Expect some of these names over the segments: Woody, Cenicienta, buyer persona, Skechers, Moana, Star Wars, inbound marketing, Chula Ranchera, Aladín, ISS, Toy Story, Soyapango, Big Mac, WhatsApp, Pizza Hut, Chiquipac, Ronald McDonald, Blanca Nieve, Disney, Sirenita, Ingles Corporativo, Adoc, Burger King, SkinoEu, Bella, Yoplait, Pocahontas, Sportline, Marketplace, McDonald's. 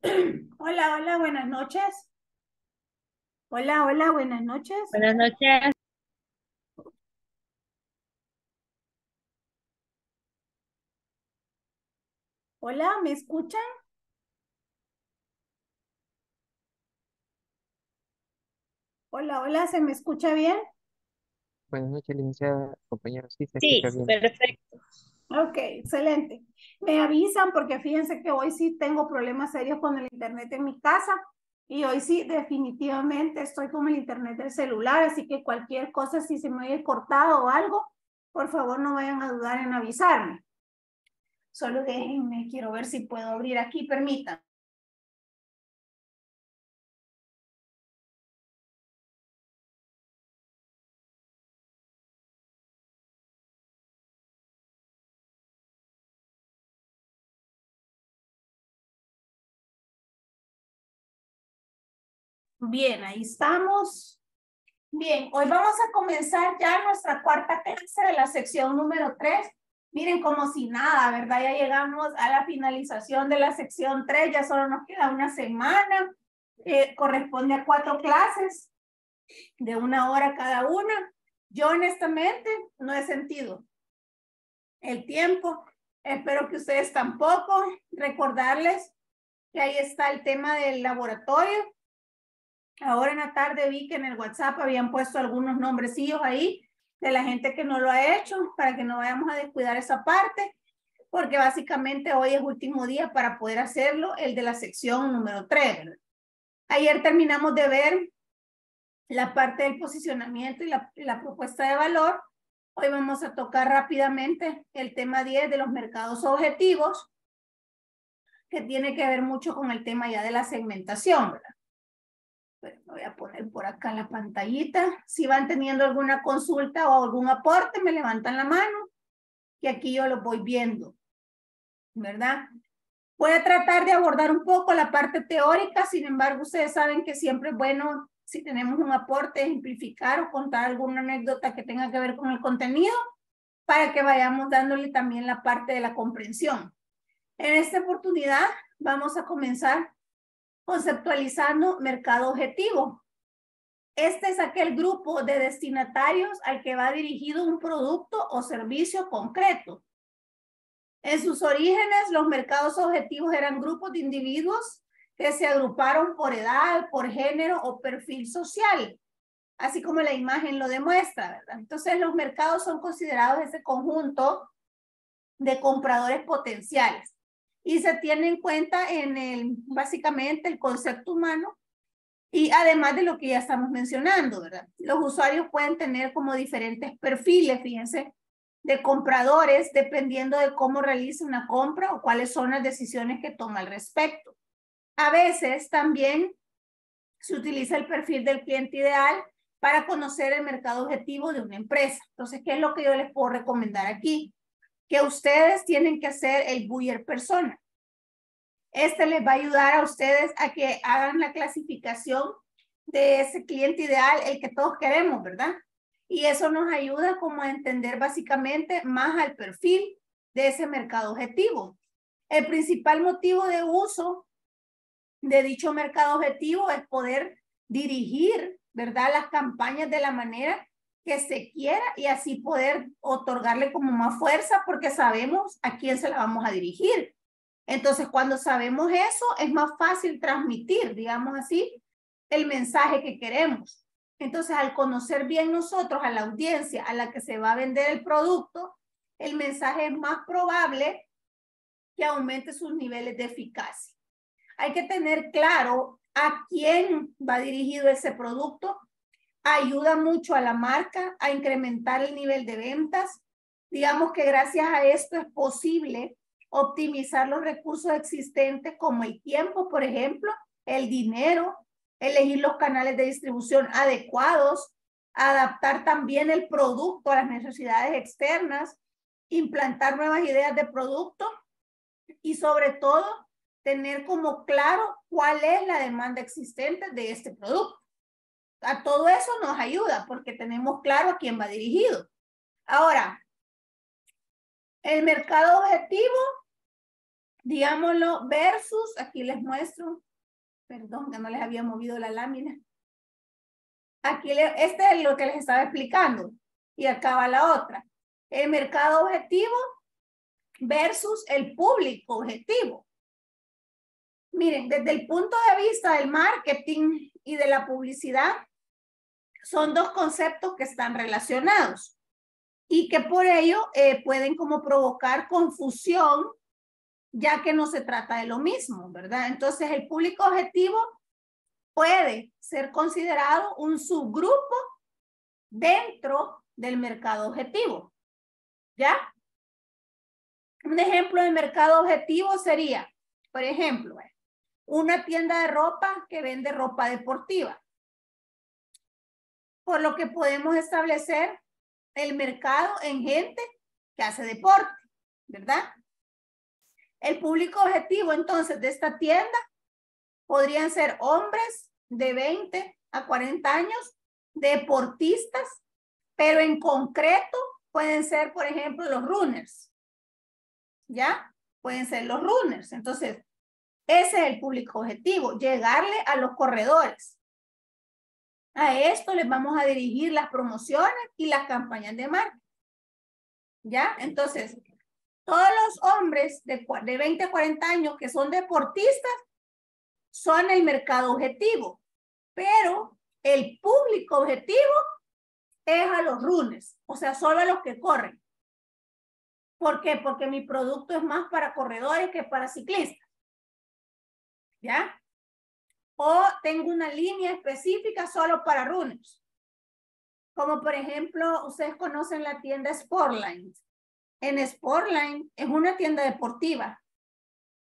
Hola, hola, buenas noches. Hola, hola, buenas noches. Buenas noches. Hola, ¿me escuchan? Hola, hola, ¿se me escucha bien? Buenas noches, licenciada, compañeros. Sí, se escucha bien. Perfecto. Ok, excelente. Me avisan porque fíjense que hoy sí tengo problemas serios con el internet en mi casa y hoy sí definitivamente estoy con el internet del celular, así que cualquier cosa, si se me haya cortado o algo, por favor no vayan a dudar en avisarme. Solo déjenme, quiero ver si puedo abrir aquí, permítanme. Bien, ahí estamos. Bien, hoy vamos a comenzar ya nuestra cuarta clase de la sección número 3. Miren, como si nada, ¿verdad? Ya llegamos a la finalización de la sección 3, ya solo nos queda una semana. Corresponde a 4 clases de 1 hora cada una. Yo honestamente no he sentido el tiempo. Espero que ustedes tampoco. Recordarles que ahí está el tema del laboratorio. Ahora en la tarde vi que en el WhatsApp habían puesto algunos nombrecillos ahí de la gente que no lo ha hecho, para que no vayamos a descuidar esa parte, porque básicamente hoy es último día para poder hacerlo, el de la sección número 3. ¿Verdad? Ayer terminamos de ver la parte del posicionamiento y la propuesta de valor. Hoy vamos a tocar rápidamente el tema 10 de los mercados objetivos, que tiene que ver mucho con el tema ya de la segmentación, ¿verdad? Pero voy a poner por acá la pantallita. Si van teniendo alguna consulta o algún aporte, me levantan la mano y aquí yo lo voy viendo, ¿verdad? Voy a tratar de abordar un poco la parte teórica, sin embargo, ustedes saben que siempre es bueno, si tenemos un aporte, ejemplificar o contar alguna anécdota que tenga que ver con el contenido, para que vayamos dándole también la parte de la comprensión. En esta oportunidad vamos a comenzar conceptualizando mercado objetivo. Este es aquel grupo de destinatarios al que va dirigido un producto o servicio concreto. En sus orígenes, los mercados objetivos eran grupos de individuos que se agruparon por edad, por género o perfil social, así como la imagen lo demuestra, ¿verdad? Entonces, los mercados son considerados ese conjunto de compradores potenciales. Y se tiene en cuenta en básicamente el concepto humano y además de lo que ya estamos mencionando, ¿verdad? Los usuarios pueden tener como diferentes perfiles, fíjense, de compradores dependiendo de cómo realiza una compra o cuáles son las decisiones que toma al respecto. A veces también se utiliza el perfil del cliente ideal para conocer el mercado objetivo de una empresa. Entonces, ¿qué es lo que yo les puedo recomendar aquí? Que ustedes tienen que hacer el buyer persona. Este les va a ayudar a ustedes a que hagan la clasificación de ese cliente ideal, el que todos queremos, ¿verdad? Y eso nos ayuda como a entender básicamente más al perfil de ese mercado objetivo. El principal motivo de uso de dicho mercado objetivo es poder dirigir, ¿verdad?, las campañas de la manera que se quiera y así poder otorgarle como más fuerza porque sabemos a quién se la vamos a dirigir. Entonces, cuando sabemos eso, es más fácil transmitir, digamos así, el mensaje que queremos. Entonces, al conocer bien nosotros a la audiencia a la que se va a vender el producto, el mensaje es más probable que aumente sus niveles de eficacia. Hay que tener claro a quién va dirigido ese producto. Ayuda mucho a la marca a incrementar el nivel de ventas. Digamos que gracias a esto es posible optimizar los recursos existentes como el tiempo, por ejemplo, el dinero, elegir los canales de distribución adecuados, adaptar también el producto a las necesidades externas, implantar nuevas ideas de producto y sobre todo tener como claro cuál es la demanda existente de este producto. A todo eso nos ayuda porque tenemos claro a quién va dirigido. Ahora, el mercado objetivo digámoslo, versus, aquí les muestro, perdón que no les había movido la lámina. Aquí, este es lo que les estaba explicando y acá va la otra. El mercado objetivo versus el público objetivo. Miren, desde el punto de vista del marketing y de la publicidad, son dos conceptos que están relacionados y que por ello pueden como provocar confusión, ya que no se trata de lo mismo, ¿verdad? Entonces, el público objetivo puede ser considerado un subgrupo dentro del mercado objetivo, ¿ya? Un ejemplo de mercado objetivo sería, por ejemplo, una tienda de ropa que vende ropa deportiva. Por lo que podemos establecer el mercado en gente que hace deporte, ¿verdad? El público objetivo entonces de esta tienda podrían ser hombres de 20 a 40 años, deportistas, pero en concreto pueden ser, por ejemplo, los runners, ¿ya? Pueden ser los runners. Entonces, ese es el público objetivo, llegarle a los corredores. A esto les vamos a dirigir las promociones y las campañas de marketing, ¿ya? Entonces, todos los hombres de 20 a 40 años que son deportistas son el mercado objetivo, pero el público objetivo es a los runners, o sea, solo a los que corren. ¿Por qué? Porque mi producto es más para corredores que para ciclistas, ¿ya? O tengo una línea específica solo para runners. Como por ejemplo, ustedes conocen la tienda Sportline. En Sportline es una tienda deportiva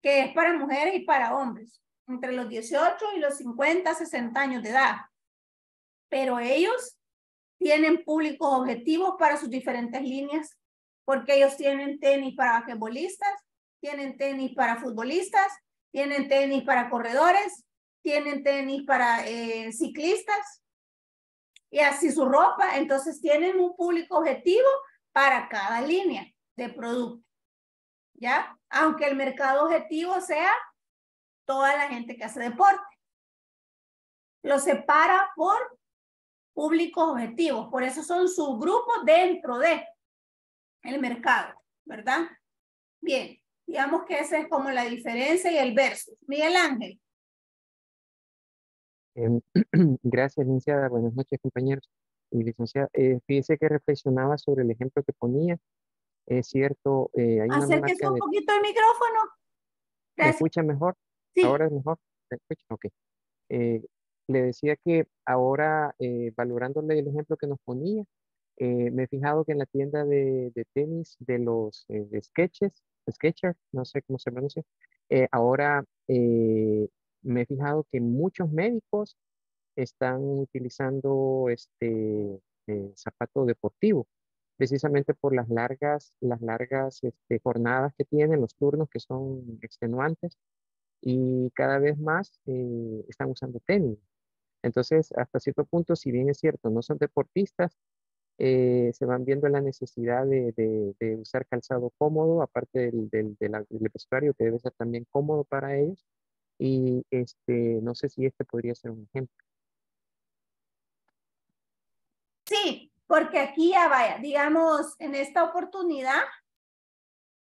que es para mujeres y para hombres, entre los 18 y los 50, 60 años de edad. Pero ellos tienen públicos objetivos para sus diferentes líneas, porque ellos tienen tenis para basquetbolistas, tienen tenis para futbolistas, tienen tenis para corredores, tienen tenis para ciclistas y así su ropa. Entonces tienen un público objetivo para cada línea de producto, ¿ya? Aunque el mercado objetivo sea toda la gente que hace deporte. Lo separa por públicos objetivos, por eso son subgrupos dentro de el mercado, ¿verdad? Bien, digamos que esa es como la diferencia y el versus. Miguel Ángel. Gracias, licenciada. Buenas noches, compañeros. Licenciada, fíjese que reflexionaba sobre el ejemplo que ponía. Es cierto, hay una marca de... un poquito el micrófono. ¿Me escucha mejor? Sí. Ahora es mejor. ¿Me escucha? Ok. Le decía que ahora, valorándole el ejemplo que nos ponía, me he fijado que en la tienda de tenis de los Skechers, no sé cómo se pronuncia, ahora... me he fijado que muchos médicos están utilizando este zapato deportivo, precisamente por las largas jornadas que tienen, los turnos que son extenuantes, y cada vez más están usando tenis. Entonces, hasta cierto punto, si bien es cierto, no son deportistas, se van viendo la necesidad de usar calzado cómodo, aparte del vestuario, que debe ser también cómodo para ellos. Y no sé si este podría ser un ejemplo. Sí, porque aquí ya vaya, digamos, en esta oportunidad,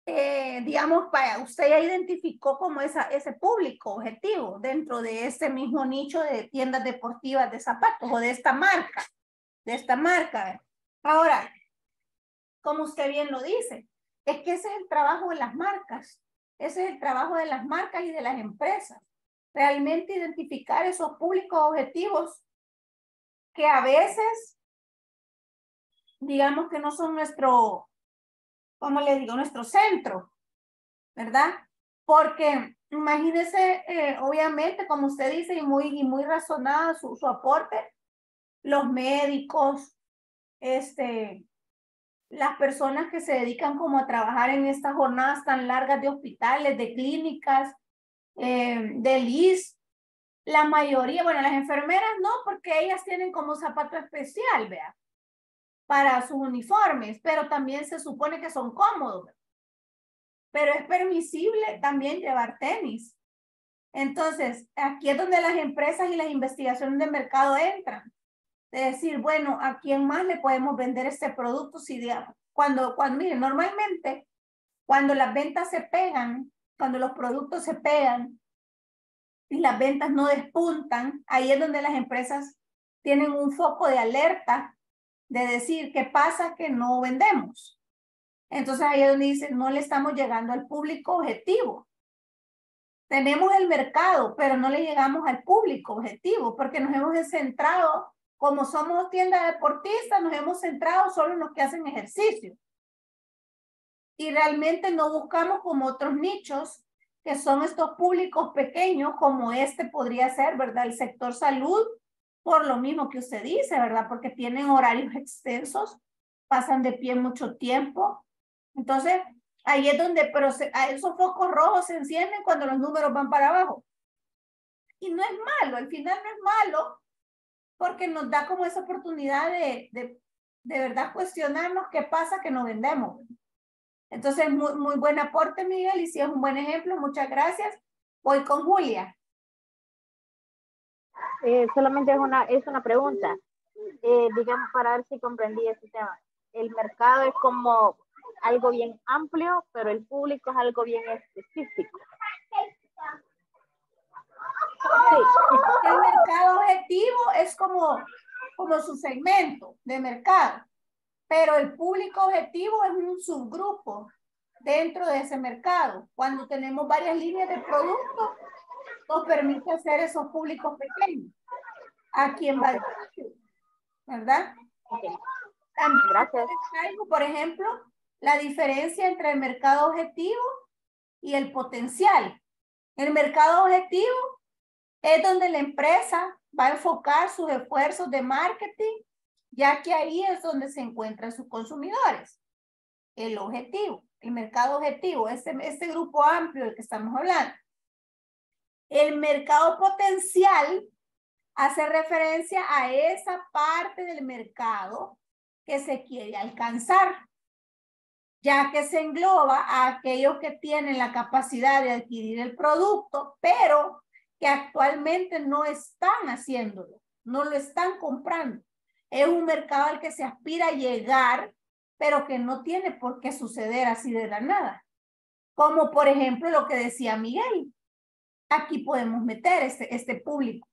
digamos, vaya, usted ya identificó como ese público objetivo dentro de ese mismo nicho de tiendas deportivas de zapatos o de esta marca, Ahora, como usted bien lo dice, es que ese es el trabajo de las marcas. Ese es el trabajo de las marcas y de las empresas. Realmente identificar esos públicos objetivos que a veces, digamos que no son nuestro, ¿cómo les digo? Nuestro centro, ¿verdad? Porque imagínense, obviamente, como usted dice, y muy razonada su aporte, los médicos, las personas que se dedican como a trabajar en estas jornadas tan largas de hospitales, de clínicas, de LIS, la mayoría, bueno, las enfermeras no, porque ellas tienen como zapato especial, vea, para sus uniformes, pero también se supone que son cómodos. pero es permisible también llevar tenis. Entonces, aquí es donde las empresas y las investigaciones de mercado entran. De decir, bueno, ¿a quién más le podemos vender este producto? Si digamos, miren, normalmente cuando las ventas se pegan, cuando los productos se pegan y las ventas no despuntan, ahí es donde las empresas tienen un foco de alerta de decir, ¿qué pasa que no vendemos? Entonces ahí es donde dicen, no le estamos llegando al público objetivo. Tenemos el mercado, pero no le llegamos al público objetivo, porque nos hemos centrado, como somos tienda deportista, nos hemos centrado solo en los que hacen ejercicio. Y realmente no buscamos como otros nichos, que son estos públicos pequeños, como este podría ser, ¿verdad? El sector salud, por lo mismo que usted dice, ¿verdad? Porque tienen horarios extensos, pasan de pie mucho tiempo. Entonces, ahí es donde, pero esos focos rojos se encienden cuando los números van para abajo. Y no es malo, al final no es malo, porque nos da como esa oportunidad de verdad cuestionarnos qué pasa que no vendemos. Entonces, muy, muy buen aporte, Miguel, y si es un buen ejemplo, muchas gracias. Voy con Julia. Solamente es una pregunta, digamos, para ver si comprendí ese tema. El mercado es como algo bien amplio, pero el público es algo bien específico. Sí. El mercado objetivo es como su segmento de mercado, pero el público objetivo es un subgrupo dentro de ese mercado. Cuando tenemos varias líneas de productos, nos permite hacer esos públicos pequeños. ¿A quién va? ¿Verdad? Okay. También, gracias. Por ejemplo, la diferencia entre el mercado objetivo y el potencial. El mercado objetivo es donde la empresa va a enfocar sus esfuerzos de marketing, ya que ahí es donde se encuentran sus consumidores. El objetivo, el mercado objetivo, este grupo amplio del que estamos hablando. El mercado potencial hace referencia a esa parte del mercado que se quiere alcanzar, ya que se engloba a aquellos que tienen la capacidad de adquirir el producto, pero que actualmente no están haciéndolo, no lo están comprando. Es un mercado al que se aspira a llegar, pero que no tiene por qué suceder así de la nada. Como por ejemplo lo que decía Miguel, aquí podemos meter este público,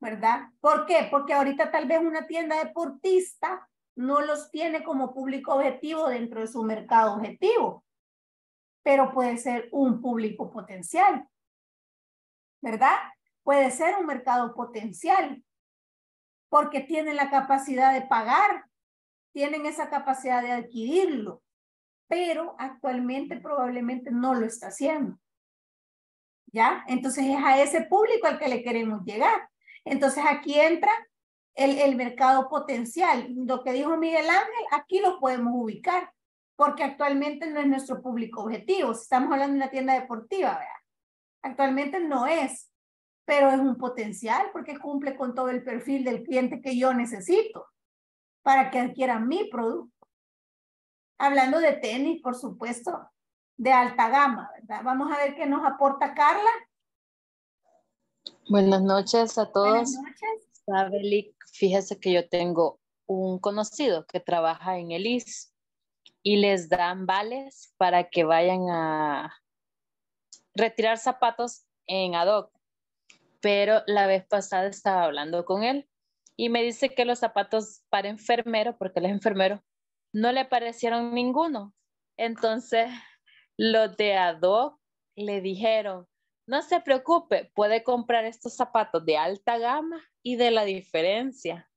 ¿verdad? ¿Por qué? Porque ahorita tal vez una tienda deportista no los tiene como público objetivo dentro de su mercado objetivo, pero puede ser un público potencial, ¿verdad? Puede ser un mercado potencial, porque tienen la capacidad de pagar, tienen esa capacidad de adquirirlo, pero actualmente probablemente no lo está haciendo, ¿ya? Entonces es a ese público al que le queremos llegar. Entonces aquí entra el mercado potencial. Lo que dijo Miguel Ángel, aquí lo podemos ubicar, porque actualmente no es nuestro público objetivo. Si estamos hablando de una tienda deportiva, ¿verdad? Actualmente no es, pero es un potencial porque cumple con todo el perfil del cliente que yo necesito para que adquiera mi producto. Hablando de tenis, por supuesto, de alta gama, ¿verdad? Vamos a ver qué nos aporta Carla. Buenas noches a todos. Buenas noches. Sabeli, fíjese que yo tengo un conocido que trabaja en el IS y les dan vales para que vayan a retirar zapatos en Adoc. Pero la vez pasada estaba hablando con él y me dice que los zapatos para enfermero, porque él es enfermero, no le parecieron ninguno. Entonces, los de Adoc le dijeron, no se preocupe, puede comprar estos zapatos de alta gama y de la diferencia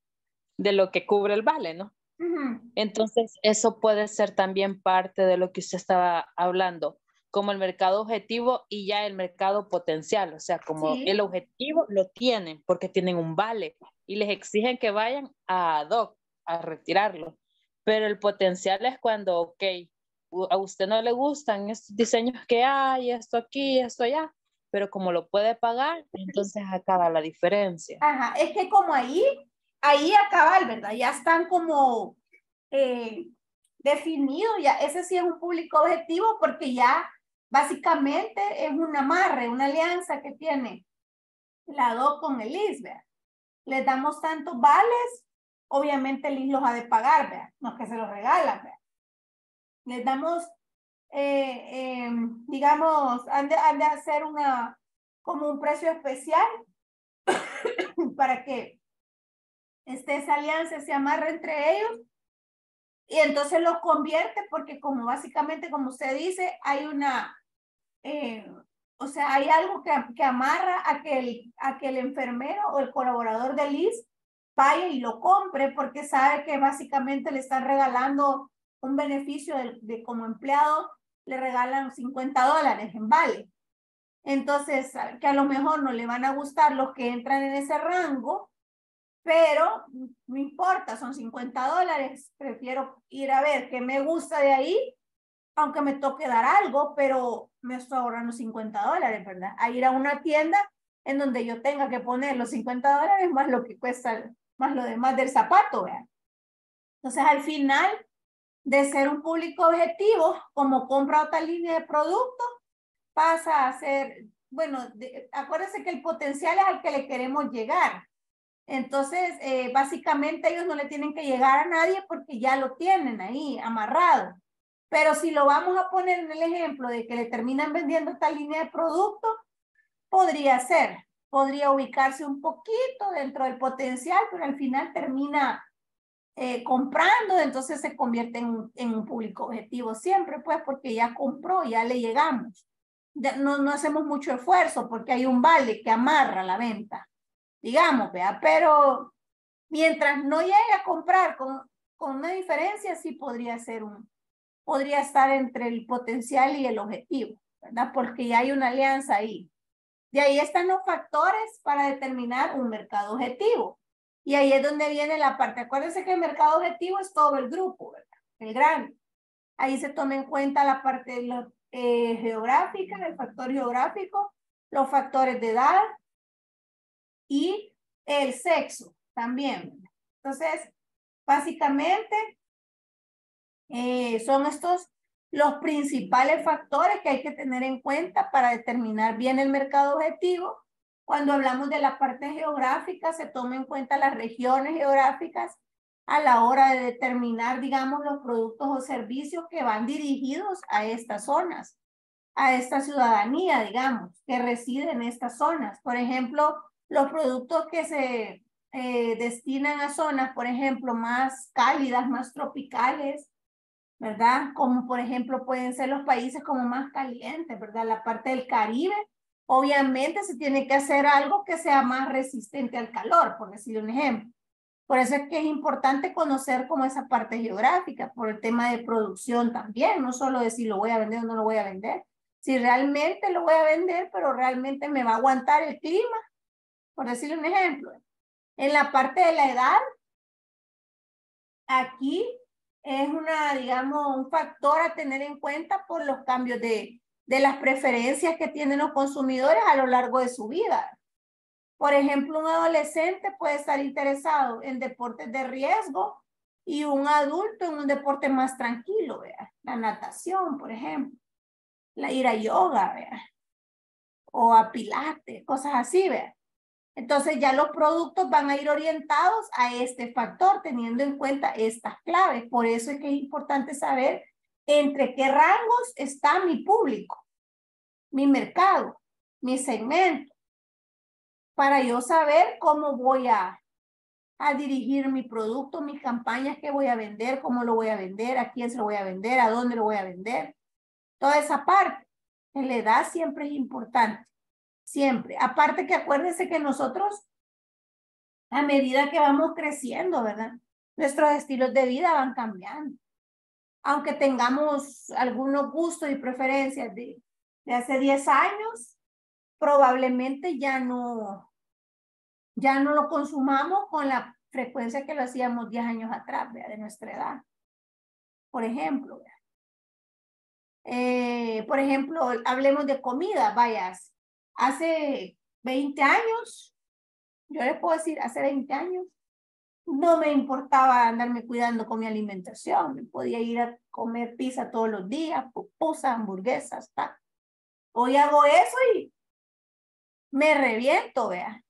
de lo que cubre el vale, ¿no? Uh-huh. Entonces, eso puede ser también parte de lo que usted estaba hablando, como el mercado objetivo y ya el mercado potencial, o sea, como sí, el objetivo lo tienen porque tienen un vale y les exigen que vayan a Adoc a retirarlo, pero el potencial es cuando, ok, a usted no le gustan estos diseños que hay, esto aquí, esto allá, pero como lo puede pagar, entonces acaba la diferencia. Ajá, es que como ahí acaba, ¿verdad? Ya están como definido, ya ese sí es un público objetivo porque ya básicamente es un amarre, una alianza que tiene la Adoc con el ISS, ¿verdad? Les damos tantos vales, obviamente el ISS los ha de pagar, ¿verdad? No es que se los regalan, ¿verdad? Les damos, digamos, han de hacer una, como un precio especial para que esa alianza se amarre entre ellos y entonces los convierte porque como básicamente, como usted dice, hay una, o sea, hay algo que amarra a que el enfermero o el colaborador del ISS vaya y lo compre porque sabe que básicamente le están regalando un beneficio de como empleado, le regalan $50 en vale. Entonces, que a lo mejor no le van a gustar los que entran en ese rango, pero no importa, son $50, prefiero ir a ver qué me gusta de ahí, aunque me toque dar algo, pero me estoy ahorrando $50, ¿verdad? A ir a una tienda en donde yo tenga que poner los $50 más lo que cuesta, más lo demás del zapato, ¿verdad? Entonces, al final, de ser un público objetivo, como compra otra línea de producto, pasa a ser, bueno, acuérdense que el potencial es al que le queremos llegar. Entonces, básicamente ellos no le tienen que llegar a nadie porque ya lo tienen ahí amarrado. Pero si lo vamos a poner en el ejemplo de que le terminan vendiendo esta línea de producto, podría ser, podría ubicarse un poquito dentro del potencial, pero al final termina comprando, entonces se convierte en un público objetivo siempre, pues, porque ya compró, ya le llegamos. No hacemos mucho esfuerzo porque hay un vale que amarra la venta, digamos, ¿verdad? Pero mientras no llegue a comprar con una diferencia, sí podría ser podría estar entre el potencial y el objetivo, ¿verdad? Porque ya hay una alianza ahí. De ahí están los factores para determinar un mercado objetivo. Y ahí es donde viene la parte. Acuérdense que el mercado objetivo es todo el grupo, ¿verdad? El grande. Ahí se toma en cuenta la parte de geográfica, el factor geográfico, los factores de edad y el sexo también. Entonces, básicamente son estos los principales factores que hay que tener en cuenta para determinar bien el mercado objetivo. Cuando hablamos de la parte geográfica, se toma en cuenta las regiones geográficas a la hora de determinar, digamos, los productos o servicios que van dirigidos a estas zonas, a esta ciudadanía, digamos, que reside en estas zonas. Por ejemplo, los productos que se destinan a zonas, por ejemplo, más cálidas, más tropicales, ¿verdad? Como, por ejemplo, pueden ser los países como más calientes, ¿verdad? La parte del Caribe, obviamente se tiene que hacer algo que sea más resistente al calor, por decir un ejemplo. Por eso es que es importante conocer como esa parte geográfica, por el tema de producción también, no solo de si lo voy a vender o no lo voy a vender, si realmente lo voy a vender, pero realmente me va a aguantar el clima, por decirle un ejemplo. En la parte de la edad, aquí es una, digamos, un factor a tener en cuenta por los cambios de las preferencias que tienen los consumidores a lo largo de su vida. Por ejemplo, un adolescente puede estar interesado en deportes de riesgo y un adulto en un deporte más tranquilo, ¿verdad? La natación, por ejemplo, ir a yoga, ¿verdad? O a pilates, cosas así, ¿verdad? Entonces ya los productos van a ir orientados a este factor, teniendo en cuenta estas claves. Por eso es que es importante saber entre qué rangos está mi público, mi mercado, mi segmento, para yo saber cómo voy a dirigir mi producto, mis campañas, qué voy a vender, cómo lo voy a vender, a quién se lo voy a vender, a dónde lo voy a vender. Toda esa parte, en la edad siempre es importante, siempre. Aparte que acuérdense que nosotros, a medida que vamos creciendo, ¿verdad? Nuestros estilos de vida van cambiando. Aunque tengamos algunos gustos y preferencias de hace 10 años, probablemente ya no lo consumamos con la frecuencia que lo hacíamos 10 años atrás, ¿verdad? De nuestra edad. Por ejemplo, hablemos de comida, vaya, hace 20 años, yo les puedo decir, hace 20 años, no me importaba andarme cuidando con mi alimentación. Me podía ir a comer pizza todos los días, pupusas, hamburguesas, tal. Hoy hago eso y me reviento, vea.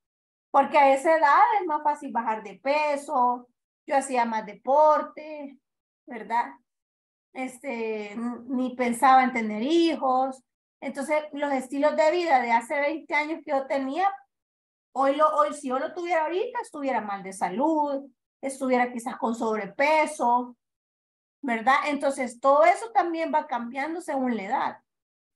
Porque a esa edad es más fácil bajar de peso. Yo hacía más deporte, ¿verdad? Ni pensaba en tener hijos. Entonces, los estilos de vida de hace 20 años que yo tenía, hoy si yo lo tuviera ahorita, estuviera mal de salud, estuviera quizás con sobrepeso, ¿verdad? Entonces, todo eso también va cambiando según la edad.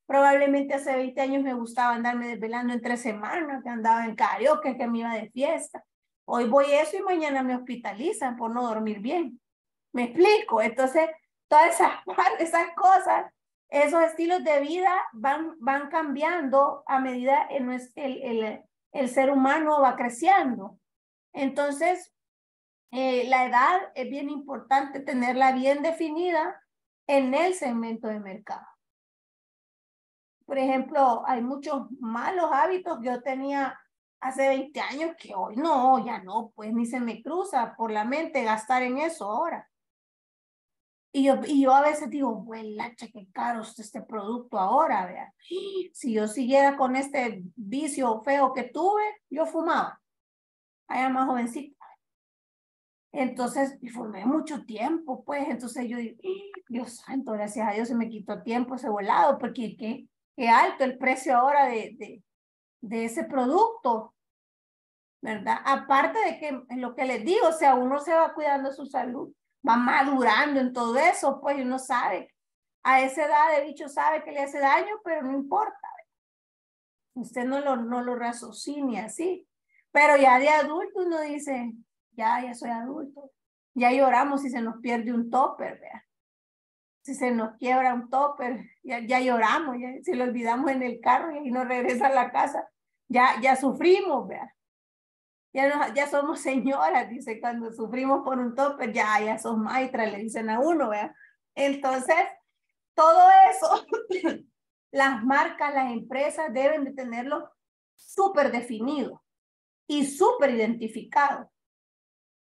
Probablemente hace 20 años me gustaba andarme desvelando entre semanas, que andaba en karaoke, que me iba de fiesta. Hoy voy eso y mañana me hospitalizan por no dormir bien. ¿Me explico? Entonces, todas esas cosas, esos estilos de vida van cambiando a medida en el ser humano va creciendo. Entonces, la edad es bien importante tenerla bien definida en el segmento de mercado. Por ejemplo, hay muchos malos hábitos que yo tenía hace 20 años que hoy no, ya no, pues ni se me cruza por la mente gastar en eso ahora. Y yo a veces digo, güelacha, qué caro está este producto ahora, vea. Si yo siguiera con este vicio feo que tuve, yo fumaba. Allá más jovencita. Entonces, fumé mucho tiempo, pues. Entonces yo digo, Dios santo, gracias a Dios se me quitó tiempo ese volado, porque qué alto el precio ahora de ese producto, ¿verdad? Aparte de que lo que les digo, o sea, uno se va cuidando su salud, va madurando en todo eso, pues uno sabe, a esa edad el bicho sabe que le hace daño, pero no importa, ¿verdad? Usted no lo raciocine así, pero ya de adulto uno dice, ya soy adulto, ya lloramos si se nos pierde un topper, ¿verdad? Si se nos quiebra un topper, ya lloramos, ya, si lo olvidamos en el carro y no regresa a la casa, ya sufrimos, ¿verdad? Ya somos señoras, dice, cuando sufrimos por un topper, ya sos maestra, le dicen a uno, ¿verdad? Entonces, todo eso, las marcas, las empresas deben de tenerlo súper definido y súper identificado,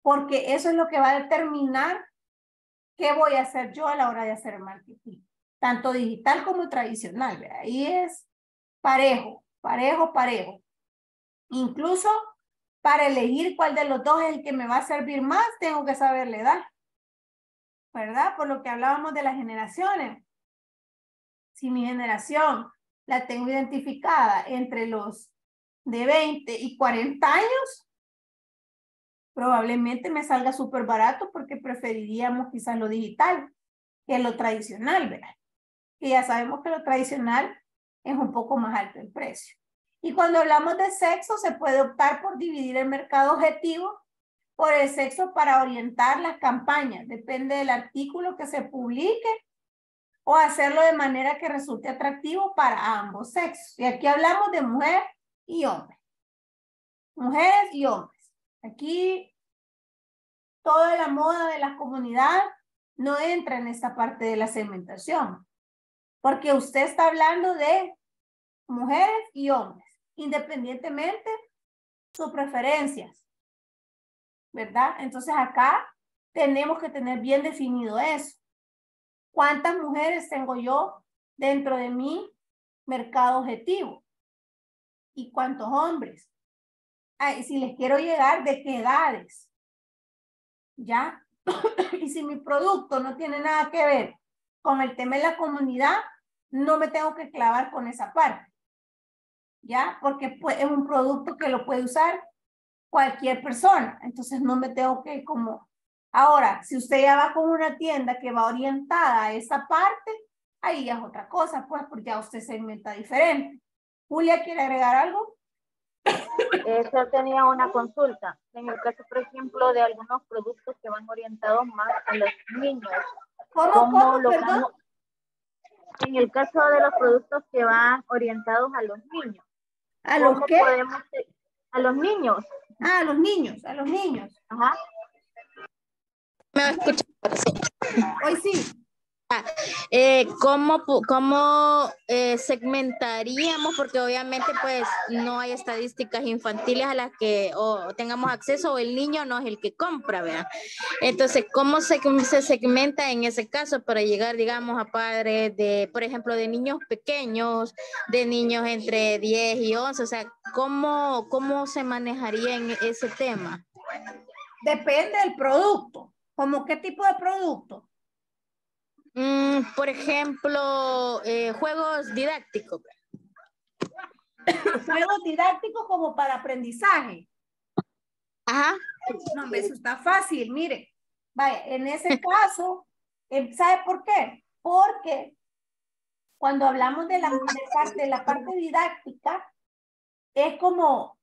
porque eso es lo que va a determinar qué voy a hacer yo a la hora de hacer marketing, tanto digital como tradicional, ¿verdad? Ahí es parejo. Incluso para elegir cuál de los dos es el que me va a servir más, tengo que saber la edad, ¿verdad? Por lo que hablábamos de las generaciones. Si mi generación la tengo identificada entre los de 20 y 40 años, probablemente me salga súper barato porque preferiríamos quizás lo digital que lo tradicional, ¿verdad? Y ya sabemos que lo tradicional es un poco más alto el precio. Y cuando hablamos de sexo, se puede optar por dividir el mercado objetivo por el sexo para orientar las campañas. Depende del artículo que se publique o hacerlo de manera que resulte atractivo para ambos sexos. Y aquí hablamos de mujer y hombre. Mujeres y hombres. Aquí toda la moda de la comunidad no entra en esta parte de la segmentación, porque usted está hablando de mujeres y hombres, independientemente sus preferencias, ¿verdad? Entonces acá tenemos que tener bien definido eso. ¿Cuántas mujeres tengo yo dentro de mi mercado objetivo? ¿Y cuántos hombres? Ay, si les quiero llegar, ¿de qué edades? ¿Ya? Y si mi producto no tiene nada que ver con el tema de la comunidad, no me tengo que clavar con esa parte. ¿Ya? Porque pues, es un producto que lo puede usar cualquier persona. Entonces no me tengo que como... Ahora, si usted ya va con una tienda que va orientada a esa parte, ahí ya es otra cosa, pues, porque ya usted se segmenta diferente. Julia, ¿quiere agregar algo? Yo tenía una consulta en el caso, por ejemplo, de algunos productos que van orientados más a los niños. ¿Cómo logramos, en el caso de los productos que van orientados a los niños? ¿A los qué? A los niños. Ah, a los niños. Ajá. ¿Me escuchas? Hoy sí. ¿Cómo segmentaríamos? Porque obviamente pues no hay estadísticas infantiles a las que o tengamos acceso o el niño no es el que compra, ¿verdad? Entonces, ¿cómo se segmenta en ese caso para llegar, digamos, a padres de, por ejemplo, de niños pequeños, de niños entre 10 y 11? O sea, ¿cómo se manejaría en ese tema? Depende del producto. ¿Cómo qué tipo de producto? Por ejemplo, juegos didácticos. Juegos didácticos como para aprendizaje. Ajá. No, eso está fácil, mire. Vaya, en ese caso, ¿sabe por qué? Porque cuando hablamos de la parte didáctica, es como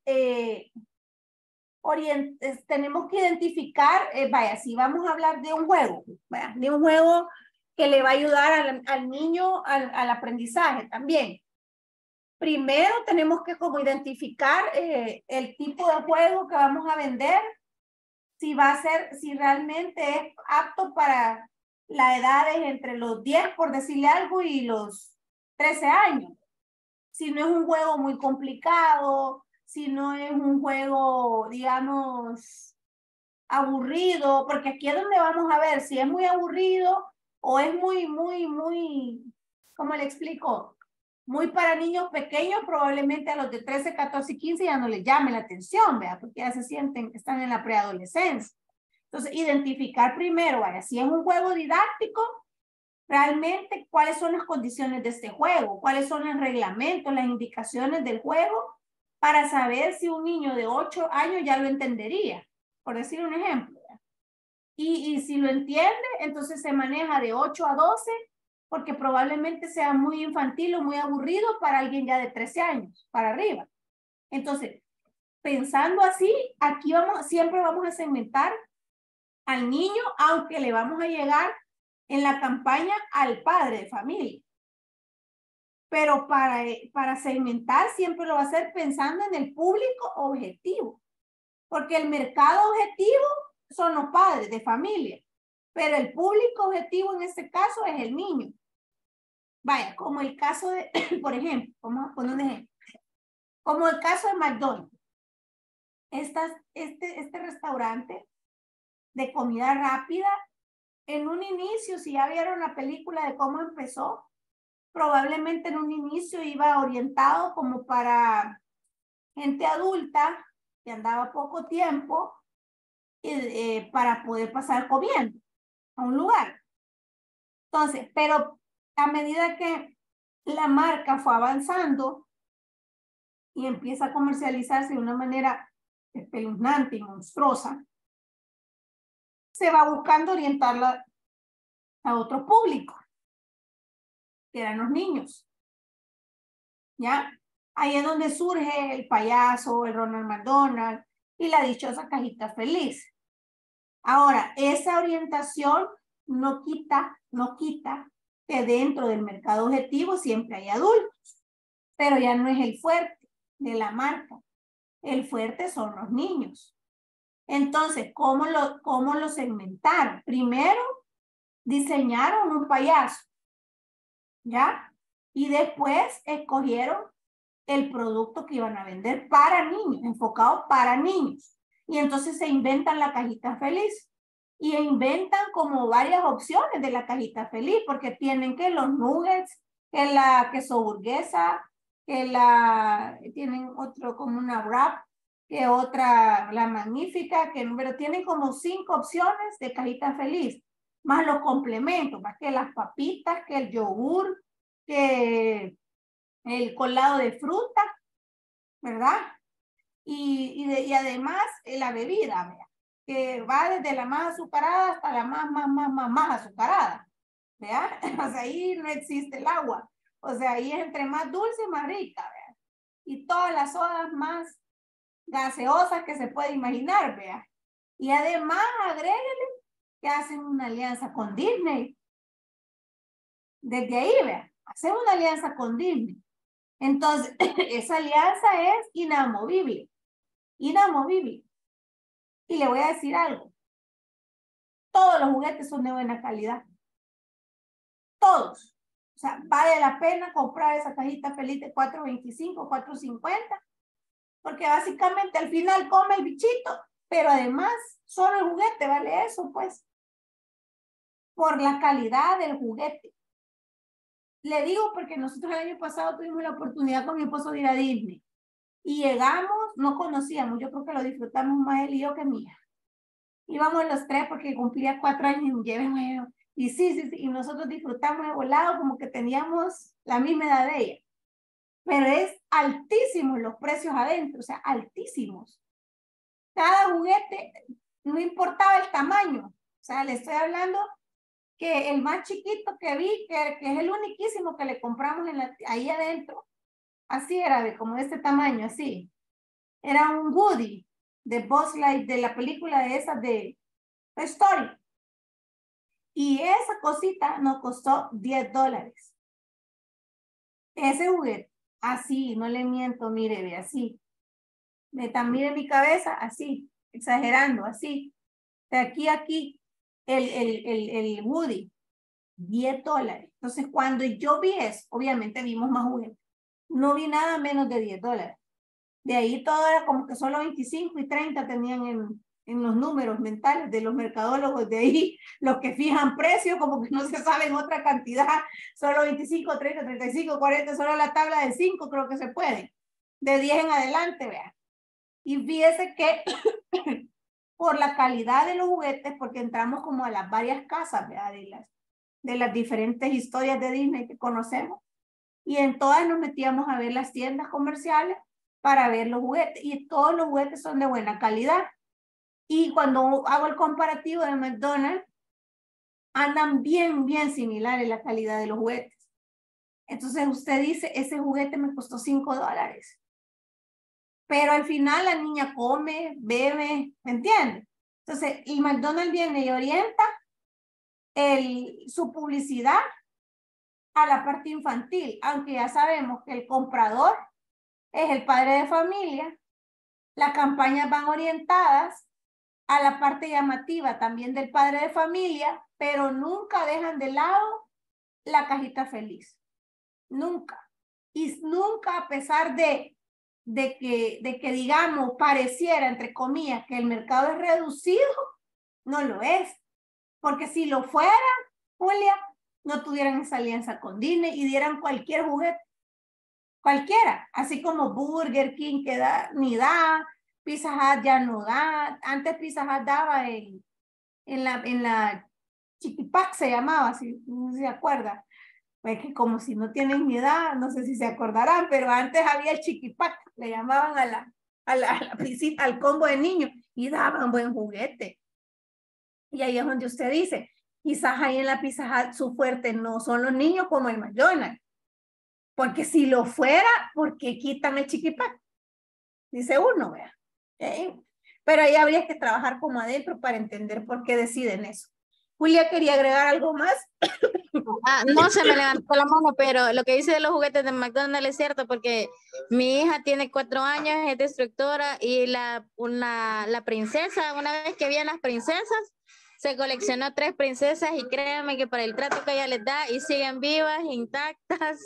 tenemos que identificar, vaya, si vamos a hablar de un juego, vaya, de un juego que le va a ayudar al niño al aprendizaje también. Primero tenemos que como identificar el tipo de juego que vamos a vender, si realmente es apto para las edades entre los 10, por decirle algo, y los 13 años. Si no es un juego muy complicado, si no es un juego, digamos, aburrido, porque aquí es donde vamos a ver si es muy aburrido, o es muy, ¿cómo le explico? Muy para niños pequeños, probablemente a los de 13, 14 y 15 ya no les llame la atención, ¿verdad? Porque ya se sienten, están en la preadolescencia. Entonces, identificar primero, ¿verdad? Si es un juego didáctico, realmente cuáles son las condiciones de este juego, cuáles son los reglamentos, las indicaciones del juego, para saber si un niño de 8 años ya lo entendería, por decir un ejemplo. Y si lo entiende, entonces se maneja de 8 a 12, porque probablemente sea muy infantil o muy aburrido para alguien ya de 13 años, para arriba. Entonces, pensando así, aquí siempre vamos a segmentar al niño, aunque le vamos a llegar en la campaña al padre de familia. Pero para segmentar siempre lo va a hacer pensando en el público objetivo, porque el mercado objetivo son los padres de familia, pero el público objetivo en este caso es el niño. Vaya, como el caso de, por ejemplo, vamos a poner un ejemplo, como el caso de McDonald's. Este restaurante de comida rápida, en un inicio, si ya vieron la película de cómo empezó, probablemente en un inicio iba orientado como para gente adulta que andaba poco tiempo, para poder pasar comiendo a un lugar. Entonces, pero a medida que la marca fue avanzando y empieza a comercializarse de una manera espeluznante y monstruosa, se va buscando orientarla a otro público, que eran los niños. ¿Ya? Ahí es donde surge el payaso, el Ronald McDonald y la dichosa cajita feliz. Ahora, esa orientación no quita que dentro del mercado objetivo siempre hay adultos, pero ya no es el fuerte de la marca. El fuerte son los niños. Entonces, ¿cómo lo segmentaron? Primero, diseñaron un payaso, ¿ya? Y después escogieron el producto que iban a vender para niños, enfocado para niños. Y entonces se inventan la cajita feliz y inventan como varias opciones de la cajita feliz, porque tienen que los nuggets, que la queso burguesa, tienen otro como una wrap, que otra la magnífica, pero tienen como 5 opciones de cajita feliz, más los complementos, más que las papitas, que el yogur, que el colado de fruta, ¿verdad? Y además la bebida, ¿verdad? Que va desde la más azucarada hasta la más azucarada, ¿verdad? O sea, ahí no existe el agua. O sea, ahí es entre más dulce, más rica, ¿verdad? Y todas las sodas más gaseosas que se puede imaginar, ¿verdad? Y además, agréguenle que hacen una alianza con Disney. Desde ahí, ¿verdad? Hacen una alianza con Disney. Entonces, esa alianza es inamovible, inamovible. Y le voy a decir algo. Todos los juguetes son de buena calidad. todos. O sea, vale la pena comprar esa cajita feliz de $4.25, $4.50, porque básicamente al final come el bichito, pero además solo el juguete vale eso, pues, por la calidad del juguete. Le digo porque nosotros el año pasado tuvimos la oportunidad con mi esposo de ir a Disney. Y llegamos, no conocíamos, yo creo que lo disfrutamos más él y yo que mi hija. Íbamos los tres porque cumplía 4 años y llévenme. Y sí, y nosotros disfrutamos de volado como que teníamos la misma edad de ella. Pero es altísimos los precios adentro, o sea, altísimos. Cada juguete, no importaba el tamaño. O sea, le estoy hablando que el más chiquito que vi, que es el uniquísimo que le compramos en ahí adentro, así era, como de este tamaño, así. Era un Woody de Buzz Light, de la película de esa de Toy Story. Y esa cosita nos costó $10. Ese juguete, así, no le miento, mire, ve así. Mire mi cabeza, así, exagerando, así. De aquí a aquí, el Woody, $10. Entonces, cuando yo vi eso, obviamente vimos más juguetes. No vi nada menos de $10. De ahí todo era como que solo 25 y 30 tenían en los números mentales de los mercadólogos de ahí, los que fijan precios, como que no se saben otra cantidad, solo 25, 30, 35, 40, solo la tabla de 5 creo que se puede, de 10 en adelante, vean. Y fíjese que por la calidad de los juguetes, porque entramos como a las varias casas, vean, de las diferentes historias de Disney que conocemos, y en todas nos metíamos a ver las tiendas comerciales para ver los juguetes, y todos los juguetes son de buena calidad. Y cuando hago el comparativo de McDonald's, andan bien similares la calidad de los juguetes. Entonces usted dice, ese juguete me costó $5, pero al final la niña come, bebe, ¿me entiende? Entonces, y McDonald's viene y orienta su publicidad a la parte infantil, aunque ya sabemos que el comprador es el padre de familia. Las campañas van orientadas a la parte llamativa también del padre de familia, pero nunca dejan de lado la cajita feliz. Nunca. Y nunca, a pesar de que digamos, pareciera, entre comillas, que el mercado es reducido, no lo es. Porque si lo fuera, Julia, no tuvieran esa alianza con Disney y dieran cualquier juguete, cualquiera, así como Burger King que ni da, Pizza Hut ya no da, antes Pizza Hut daba en la Chiquipac se llamaba, si no se acuerda, pues que como si no tienen ni edad, no sé si se acordarán, pero antes había el Chiquipac, le llamaban a la piscina, al combo de niños, y daban buen juguete. Y ahí es donde usted dice, quizás ahí en la Pizza Hut su fuerte no son los niños como el McDonald's. Porque si lo fuera, ¿por qué quitan el Chiquipac? Dice uno, vea. ¿Okay? Pero ahí habría que trabajar como adentro para entender por qué deciden eso. Julia, ¿quería agregar algo más? No se me levantó la mano, pero lo que dice de los juguetes de McDonald's es cierto, porque mi hija tiene 4 años, es destructora, y la princesa, una vez que habían las princesas, se coleccionó 3 princesas y créanme que para el trato que ella les da y siguen vivas, intactas.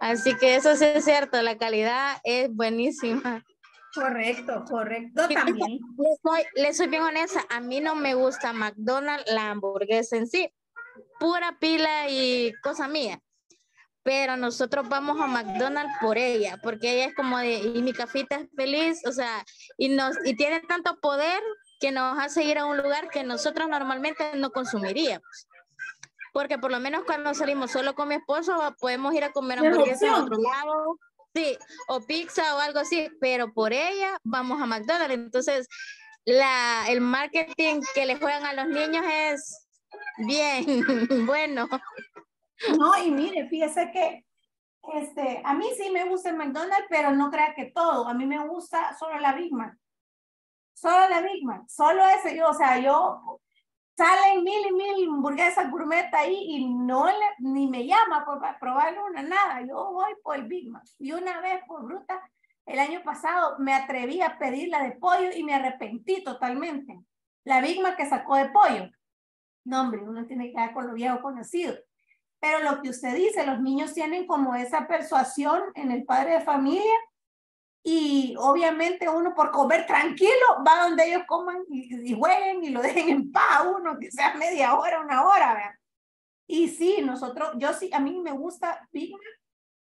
Así que eso sí es cierto, la calidad es buenísima. Correcto también. Les soy bien honesta, a mí no me gusta McDonald's, la hamburguesa en sí, pura pila y cosa mía. Pero nosotros vamos a McDonald's por ella, porque ella es como y mi cafita es feliz, o sea, y tiene tanto poder que nos hace ir a un lugar que nosotros normalmente no consumiríamos. Porque por lo menos cuando salimos solo con mi esposo, podemos ir a comer hamburguesas en otro lado, sí, o pizza o algo así, pero por ella vamos a McDonald's. Entonces, el marketing que le juegan a los niños es bien bueno. No, y mire, fíjese que a mí sí me gusta el McDonald's, pero no crea que todo. A mí me gusta solo la Big Mac. Solo ese, salen mil hamburguesas gourmet ahí y ni me llama para probar una, nada. Yo voy por el Big Mac. Y una vez por bruta, el año pasado me atreví a pedir la de pollo y me arrepentí totalmente. La Big Mac que sacó de pollo. No, hombre, uno tiene que quedar con lo viejo conocido. Pero lo que usted dice, los niños tienen como esa persuasión en el padre de familia y obviamente uno por comer tranquilo va donde ellos coman y jueguen y lo dejen en paz uno, que sea media hora, una hora, ¿verdad? Y sí, nosotros, yo sí, a mí me gusta Big Mac,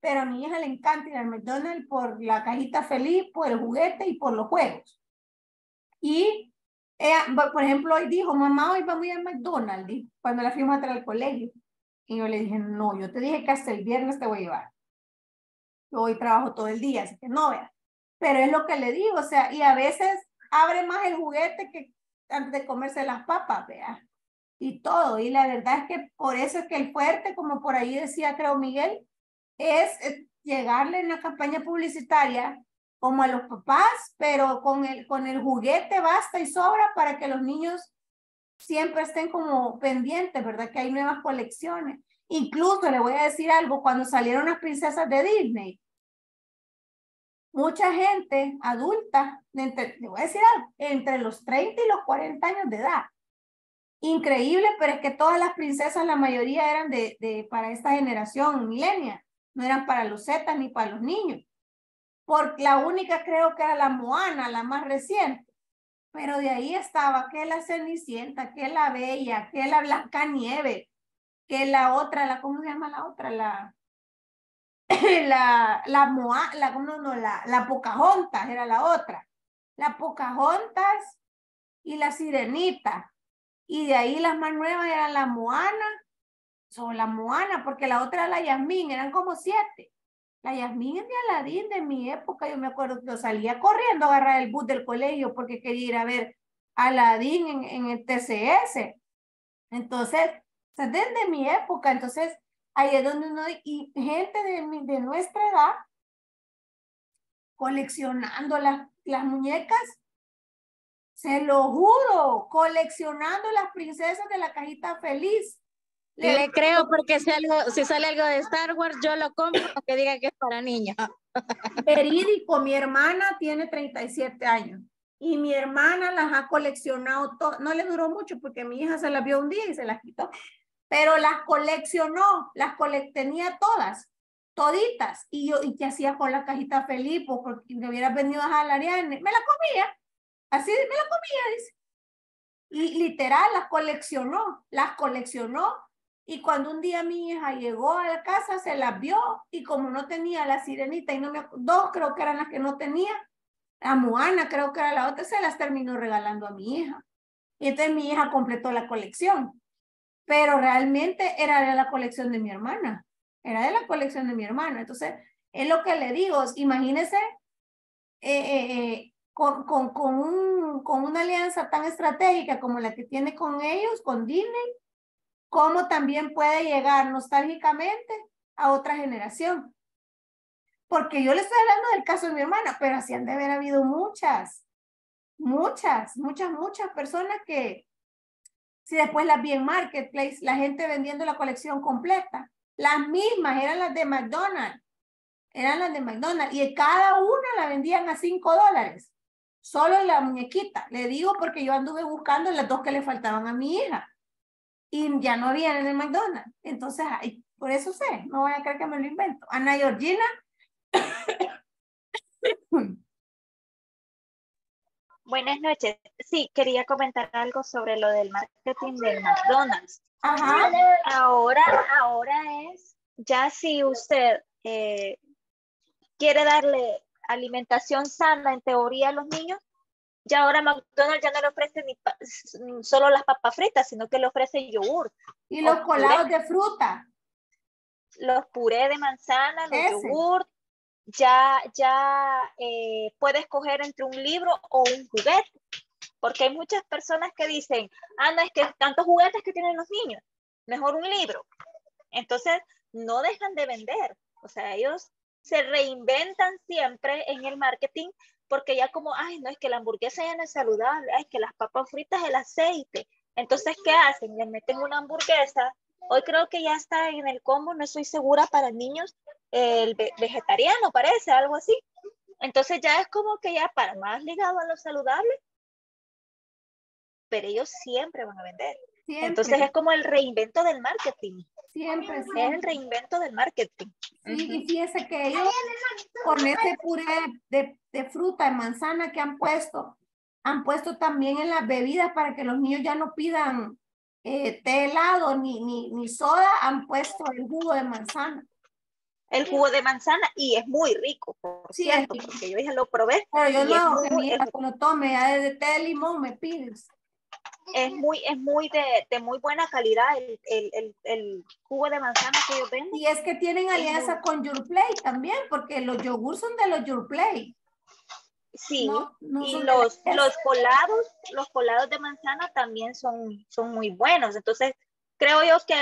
pero a mi hija le encanta ir al McDonald's por la cajita feliz, por el juguete y por los juegos. Y ella, por ejemplo, hoy dijo, mamá, hoy vamos a ir al McDonald's, cuando la fuimos atrás al colegio. Y yo le dije, no, yo te dije que hasta el viernes te voy a llevar. Yo hoy trabajo todo el día, así que no, vea. Pero es lo que le digo, o sea, y a veces abre más el juguete que antes de comerse las papas, vea. Y todo, y la verdad es que por eso es que el fuerte, como por ahí decía, creo, Miguel, es llegarle en la campaña publicitaria como a los papás, pero con el juguete basta y sobra para que los niños siempre estén como pendientes, ¿verdad? Que hay nuevas colecciones. Incluso le voy a decir algo, cuando salieron las princesas de Disney, mucha gente adulta, le voy a decir algo, entre los 30 y los 40 años de edad. Increíble, pero es que todas las princesas, la mayoría eran para esta generación millennial, no eran para los zetas ni para los niños. Porque la única creo que era la Moana, la más reciente. Pero de ahí estaba que la Cenicienta, que la Bella, que la Blanca Nieve, que la otra, ¿cómo se llama la otra? La Pocahontas era la otra. La Pocahontas y la Sirenita. Y de ahí las más nuevas eran la Moana, porque la otra era la Yasmín, eran como 7. La Yasmín es de Aladín de mi época, yo me acuerdo que yo salía corriendo a agarrar el bus del colegio porque quería ir a ver a Aladín en el TCS. Entonces, desde mi época, entonces ahí es donde uno, y gente de nuestra edad coleccionando las muñecas, se lo juro, coleccionando las princesas de la cajita feliz. Le creo, porque si sale algo de Star Wars, yo lo compro, que diga que es para niños. Verídico, mi hermana tiene 37 años y mi hermana las ha coleccionado todas. No le duró mucho porque mi hija se las vio un día y se las quitó, pero las coleccionó, tenía todas, toditas. ¿Y qué hacía con la cajita feliz? Porque me hubieras venido a jalariane. Me la comía, así me la comía, dice. Y literal, las coleccionó. Y cuando un día mi hija llegó a la casa, se las vio, y como no tenía la Sirenita, y no me acuerdo, 2 creo que eran las que no tenía, la Moana creo que era la otra, se las terminó regalando a mi hija. Y entonces mi hija completó la colección. Pero realmente era de la colección de mi hermana. Entonces, es lo que le digo, imagínense con una alianza tan estratégica como la que tiene con ellos, con Disney, cómo también puede llegar nostálgicamente a otra generación. Porque yo le estoy hablando del caso de mi hermana, pero así han de haber habido muchas personas que, si después las vi en Marketplace, la gente vendiendo la colección completa, las mismas eran las de McDonald's, y cada una la vendían a $5, solo la muñequita. Le digo porque yo anduve buscando las 2 que le faltaban a mi hija. Y ya no había en el McDonald's. Entonces, ay, por eso sé, no voy a creer que me lo invento. Ana Georgina. Buenas noches. Sí, quería comentar algo sobre lo del marketing del McDonald's. Ajá. Ahora es, ya si usted quiere darle alimentación sana en teoría a los niños, ya ahora McDonald's ya no le ofrece ni solo las papas fritas, sino que le ofrece yogur. Y los colados puré de fruta. Los puré de manzana, los yogur. Ya puede escoger entre un libro o un juguete. Porque hay muchas personas que dicen, Ana, es que tantos juguetes que tienen los niños, mejor un libro. Entonces, no dejan de vender. O sea, ellos se reinventan siempre en el marketing, porque ya como, ay, no, es que la hamburguesa ya no es saludable, ay, que las papas fritas, el aceite. Entonces, ¿qué hacen? Les meten una hamburguesa. Hoy creo que ya está en el combo, no estoy segura, para niños, el vegetariano parece, algo así. Entonces ya es como que ya para más ligado a lo saludable, pero ellos siempre van a vender. Siempre. Entonces es como el reinvento del marketing. Siempre, siempre. Es el reinvento del marketing. Sí, y fíjense que ellos con ese puré de fruta, de manzana que han puesto también en las bebidas para que los niños ya no pidan té helado ni soda, han puesto el jugo de manzana. El jugo de manzana, y es muy rico, por cierto, es rico. Porque yo ya lo probé. Pero yo no, cuando tome ya de té de limón me pides. Es muy de muy buena calidad el jugo de manzana que yo vendo. Y es que tienen alianza con Yoplait también, porque los yogur son de los Yoplait. Sí, no y los colados de manzana también son muy buenos. Entonces, creo yo que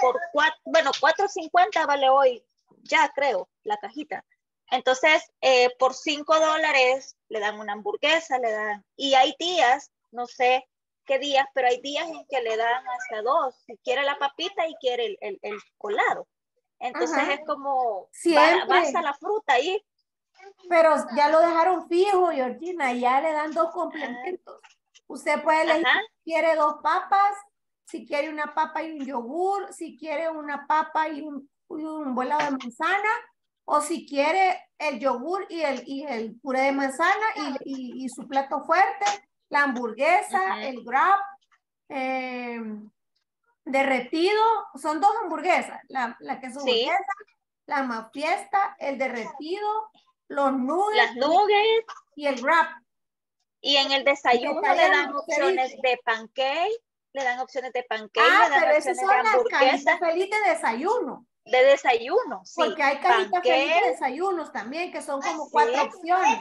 por $4.50 vale hoy, ya creo, la cajita. Entonces, por $5 le dan una hamburguesa, le dan, y hay días, no sé qué días, pero hay días en que le dan hasta dos, si quiere la papita y quiere el colado. Entonces, ajá, es como, vas a la fruta ahí. Pero ya lo dejaron fijo, Georgina, ya le dan dos complementos. Usted puede elegir, ajá, si quiere dos papas, si quiere una papa y un yogur, si quiere una papa y un bolado de manzana, o si quiere el yogur y el puré de manzana y su plato fuerte, la hamburguesa, ajá, el wrap, derretido. Son dos hamburguesas, la que es hamburguesa, sí, la más fiesta, el derretido, los nuggets, las nuggets y el wrap. Y en el desayuno le dan opciones de pancake, le dan opciones de hamburguesa. Feliz de desayuno. De desayuno, sí. Porque hay cajitas feliz de desayunos también, que son como cuatro opciones.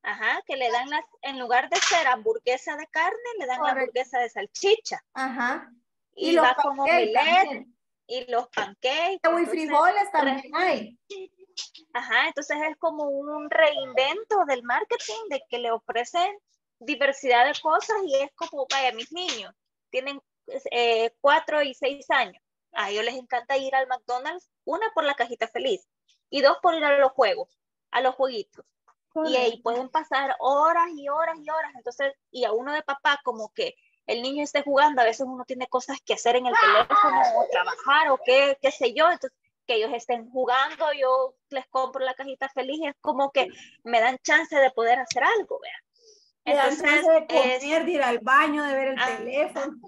Ajá, que le dan, en lugar de ser hamburguesa de carne, le dan la hamburguesa de salchicha. Ajá. Y los va con omelette y los pancakes. Y frijoles también hay. Ajá, entonces es como un reinvento del marketing, de que le ofrecen diversidad de cosas, y es como, vaya, mis niños tienen 4 y 6 años. A ellos les encanta ir al McDonald's, una por la cajita feliz y dos por ir a los juegos, a los jueguitos. Y ahí pueden pasar horas y horas y horas. Entonces, y a uno de papá, como que el niño esté jugando, a veces uno tiene cosas que hacer en el teléfono, o trabajar, o qué sé yo. Entonces, que ellos estén jugando, yo les compro la cajita feliz, es como que me dan chance de poder hacer algo, ¿verdad? Entonces, dan chance de comer, de ir al baño, de ver el teléfono,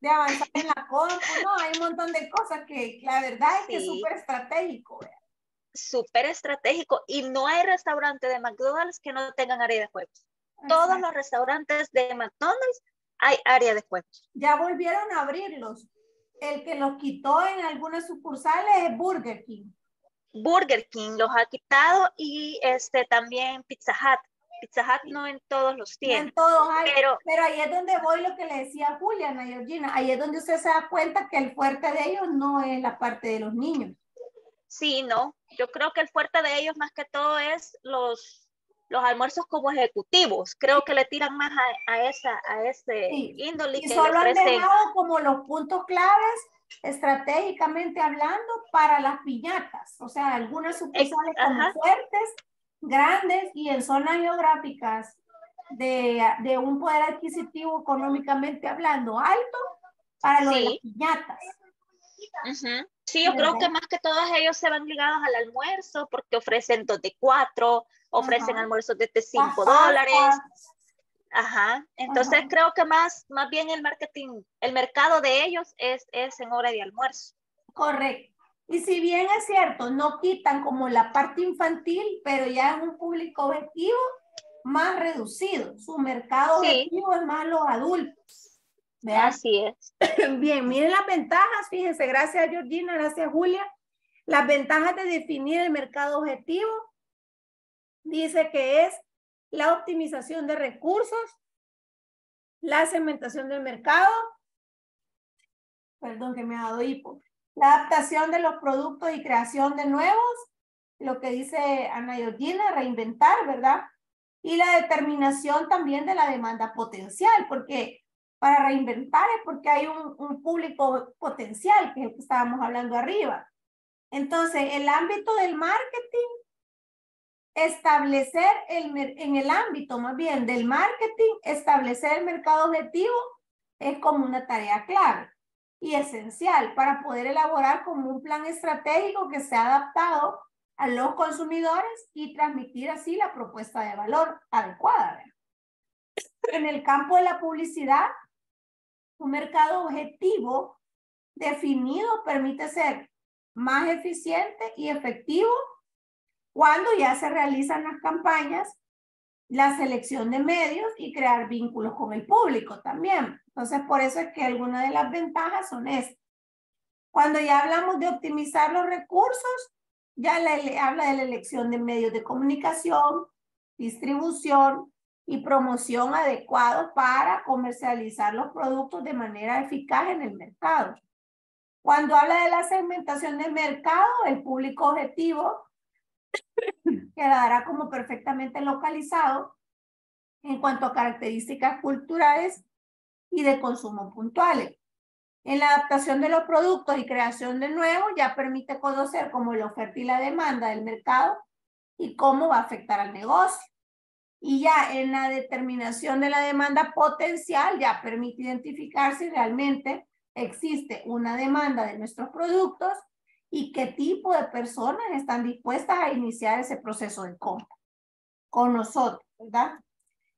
de avanzar en la compra, no, hay un montón de cosas que la verdad es que es súper estratégico, ¿verdad? Súper estratégico, y no hay restaurante de McDonald's que no tengan área de juegos. Exacto. Todos los restaurantes de McDonald's hay área de juegos. Ya volvieron a abrirlos. El que los quitó en algunas sucursales es Burger King. Burger King los ha quitado, y también Pizza Hut. Pizza Hut no en todos los tiene. No en todos hay, pero ahí es donde voy, lo que le decía Juliana, Georgina, ahí es donde usted se da cuenta que el fuerte de ellos no es la parte de los niños. Sí, no. Yo creo que el fuerte de ellos más que todo es los almuerzos como ejecutivos. Creo que le tiran más a ese índole. Y solo han dejado como los puntos claves, estratégicamente hablando, para las piñatas. O sea, algunas sucursales como fuertes, grandes, y en zonas geográficas de un poder adquisitivo económicamente hablando alto, para lo de las piñatas. Uh-huh. Sí, yo creo que más que todos ellos se van ligados al almuerzo, porque ofrecen 2 de 4, ofrecen almuerzos desde $5. Ajá. Entonces creo que más bien el marketing, el mercado de ellos es en hora de almuerzo. Correcto. Y si bien es cierto, no quitan como la parte infantil, pero ya es un público objetivo más reducido. Su mercado objetivo es más los adultos. ¿Vean? Así es. Bien, miren las ventajas, fíjense, gracias Georgina, gracias Julia. Las ventajas de definir el mercado objetivo, dice que es la optimización de recursos, la segmentación del mercado, perdón que me ha dado hipo, la adaptación de los productos y creación de nuevos, lo que dice Ana Georgina, reinventar, ¿verdad? Y la determinación también de la demanda potencial, porque para reinventar es porque hay un público potencial, que es el que estábamos hablando arriba. Entonces, el ámbito del marketing, en el ámbito más bien del marketing, establecer el mercado objetivo es como una tarea clave y esencial para poder elaborar como un plan estratégico que sea adaptado a los consumidores y transmitir así la propuesta de valor adecuada. En el campo de la publicidad, un mercado objetivo definido permite ser más eficiente y efectivo cuando ya se realizan las campañas, la selección de medios y crear vínculos con el público también. Entonces, por eso es que algunas de las ventajas son estas. Cuando ya hablamos de optimizar los recursos, ya habla de la elección de medios de comunicación, distribución y promoción adecuados para comercializar los productos de manera eficaz en el mercado. Cuando habla de la segmentación de mercado, el público objetivo quedará como perfectamente localizado en cuanto a características culturales y de consumo puntuales. En la adaptación de los productos y creación de nuevos ya permite conocer cómo la oferta y la demanda del mercado y cómo va a afectar al negocio. Y ya en la determinación de la demanda potencial ya permite identificar si realmente existe una demanda de nuestros productos y qué tipo de personas están dispuestas a iniciar ese proceso de compra con nosotros, ¿verdad?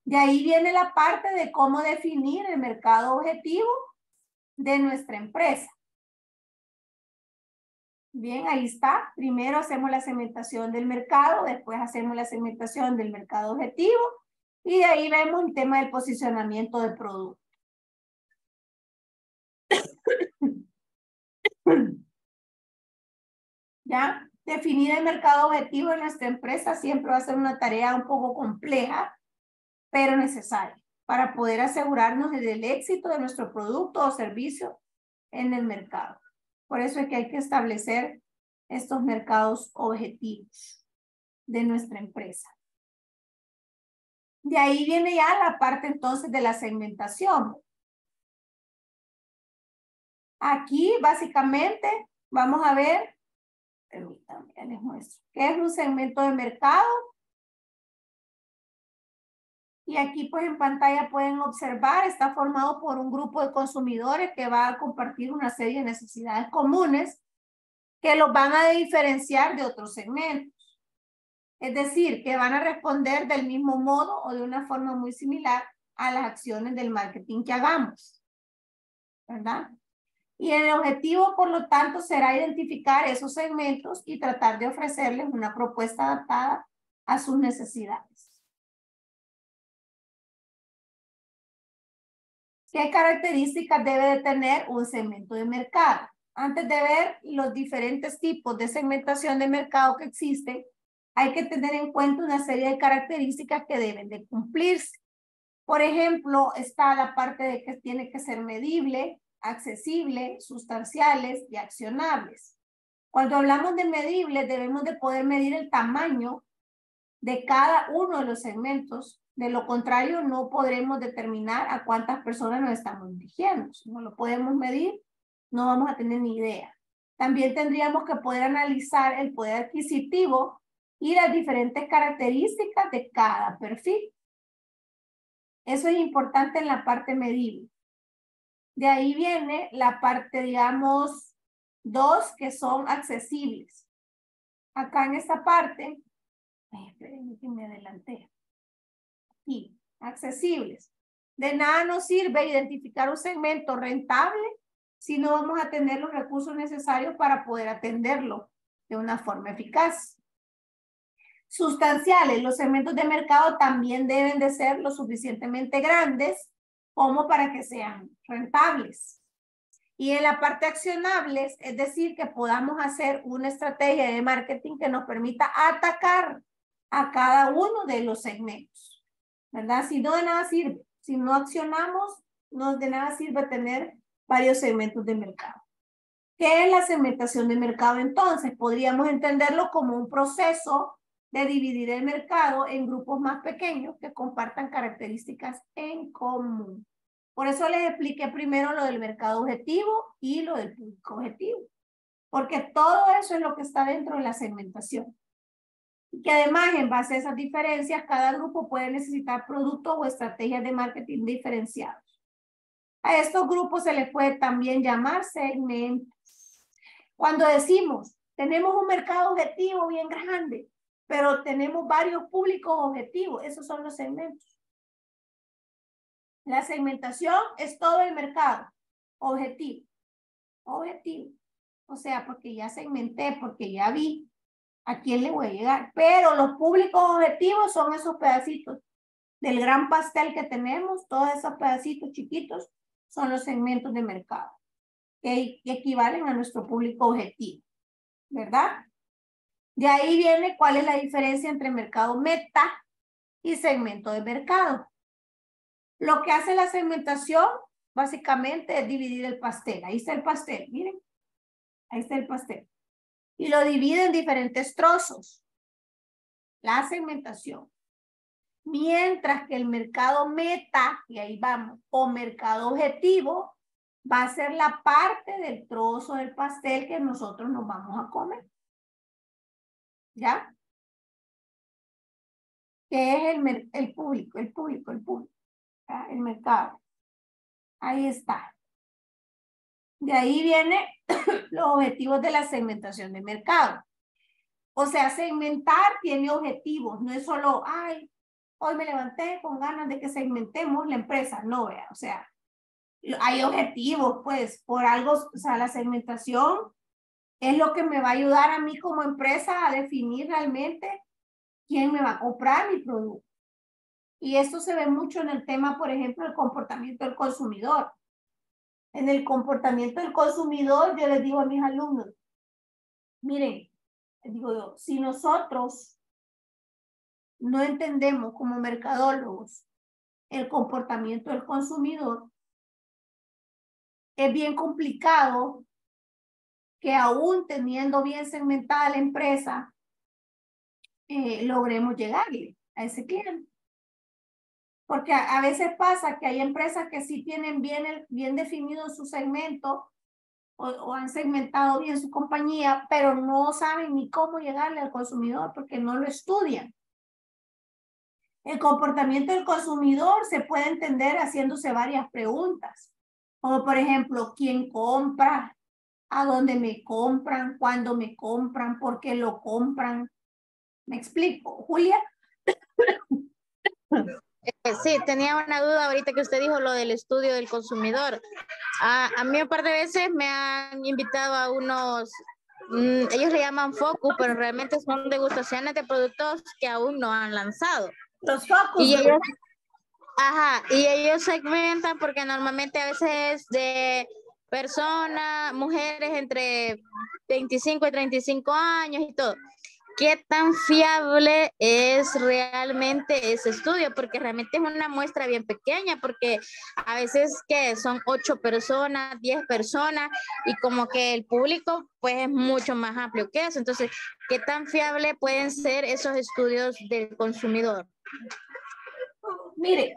De ahí viene la parte de cómo definir el mercado objetivo de nuestra empresa. Bien, ahí está. Primero hacemos la segmentación del mercado, después hacemos la segmentación del mercado objetivo y de ahí vemos el tema del posicionamiento de producto. ¿Ya? Definir el mercado objetivo en nuestra empresa siempre va a ser una tarea un poco compleja, pero necesaria para poder asegurarnos del éxito de nuestro producto o servicio en el mercado. Por eso es que hay que establecer estos mercados objetivos de nuestra empresa. De ahí viene ya la parte entonces de la segmentación. Aquí básicamente vamos a ver, permítanme, ya les muestro, qué es un segmento de mercado. Y aquí pues en pantalla pueden observar, está formado por un grupo de consumidores que va a compartir una serie de necesidades comunes que los van a diferenciar de otros segmentos. Es decir, que van a responder del mismo modo o de una forma muy similar a las acciones del marketing que hagamos, ¿verdad? Y el objetivo, por lo tanto, será identificar esos segmentos y tratar de ofrecerles una propuesta adaptada a sus necesidades. ¿Qué características debe de tener un segmento de mercado? Antes de ver los diferentes tipos de segmentación de mercado que existen, hay que tener en cuenta una serie de características que deben de cumplirse. Por ejemplo, está la parte de que tiene que ser medible, accesible, sustanciales y accionables. Cuando hablamos de medibles, debemos de poder medir el tamaño de cada uno de los segmentos. De lo contrario, no podremos determinar a cuántas personas nos estamos dirigiendo. Si no lo podemos medir, no vamos a tener ni idea. También tendríamos que poder analizar el poder adquisitivo y las diferentes características de cada perfil. Eso es importante en la parte medible. De ahí viene la parte, digamos, 2, que son accesibles. Acá en esta parte, espérenme que me adelanté. Aquí, accesibles. De nada nos sirve identificar un segmento rentable si no vamos a tener los recursos necesarios para poder atenderlo de una forma eficaz. Sustanciales. Los segmentos de mercado también deben de ser lo suficientemente grandes como para que sean rentables. Y en la parte accionables, es decir, que podamos hacer una estrategia de marketing que nos permita atacar a cada uno de los segmentos, ¿verdad? Si no, de nada sirve. Si no accionamos, no de nada sirve tener varios segmentos de mercado. ¿Qué es la segmentación de mercado entonces? Podríamos entenderlo como un proceso de dividir el mercado en grupos más pequeños que compartan características en común. Por eso les expliqué primero lo del mercado objetivo y lo del público objetivo, porque todo eso es lo que está dentro de la segmentación. Y que además, en base a esas diferencias, cada grupo puede necesitar productos o estrategias de marketing diferenciados. A estos grupos se les puede también llamar segmentos. Cuando decimos, tenemos un mercado objetivo bien grande, pero tenemos varios públicos objetivos, esos son los segmentos. La segmentación es todo el mercado objetivo. Objetivo. O sea, porque ya segmenté, porque ya vi a quién le voy a llegar. Pero los públicos objetivos son esos pedacitos del gran pastel que tenemos. Todos esos pedacitos chiquitos son los segmentos de mercado que equivalen a nuestro público objetivo, ¿verdad? De ahí viene cuál es la diferencia entre mercado meta y segmento de mercado. Lo que hace la segmentación básicamente es dividir el pastel. Ahí está el pastel, miren. Ahí está el pastel. Y lo divide en diferentes trozos. La segmentación. Mientras que el mercado meta, y ahí vamos, o mercado objetivo, va a ser la parte del trozo del pastel que nosotros nos vamos a comer. ¿Ya? Que es el público. ¿Ya? El mercado. Ahí está. De ahí vienen los objetivos de la segmentación de mercado. O sea, segmentar tiene objetivos. No es solo, ay, hoy me levanté con ganas de que segmentemos la empresa. No, vea, o sea, hay objetivos, pues, por algo. O sea, la segmentación es lo que me va a ayudar a mí como empresa a definir realmente quién me va a comprar mi producto. Y esto se ve mucho en el tema, por ejemplo, del comportamiento del consumidor. En el comportamiento del consumidor, yo les digo a mis alumnos, miren, digo yo, si nosotros no entendemos como mercadólogos el comportamiento del consumidor, es bien complicado que aún teniendo bien segmentada la empresa, logremos llegarle a ese cliente. Porque a veces pasa que hay empresas que sí tienen bien definido su segmento o han segmentado bien su compañía, pero no saben ni cómo llegarle al consumidor porque no lo estudian. El comportamiento del consumidor se puede entender haciéndose varias preguntas, como por ejemplo, ¿quién compra? ¿A dónde me compran? ¿Cuándo me compran? ¿Por qué lo compran? ¿Me explico, Julia? Sí, tenía una duda ahorita que usted dijo lo del estudio del consumidor. A mí un par de veces me han invitado a unos, ellos le llaman focus, pero realmente son degustaciones de productos que aún no han lanzado. Los focus. Y ellos, ajá, y ellos segmentan porque normalmente a veces es de personas, mujeres entre 25 y 35 años y todo. ¿Qué tan fiable es realmente ese estudio? Porque realmente es una muestra bien pequeña, porque a veces que son 8 personas, 10 personas, y como que el público pues es mucho más amplio que eso. Entonces, ¿qué tan fiable pueden ser esos estudios del consumidor? Mire,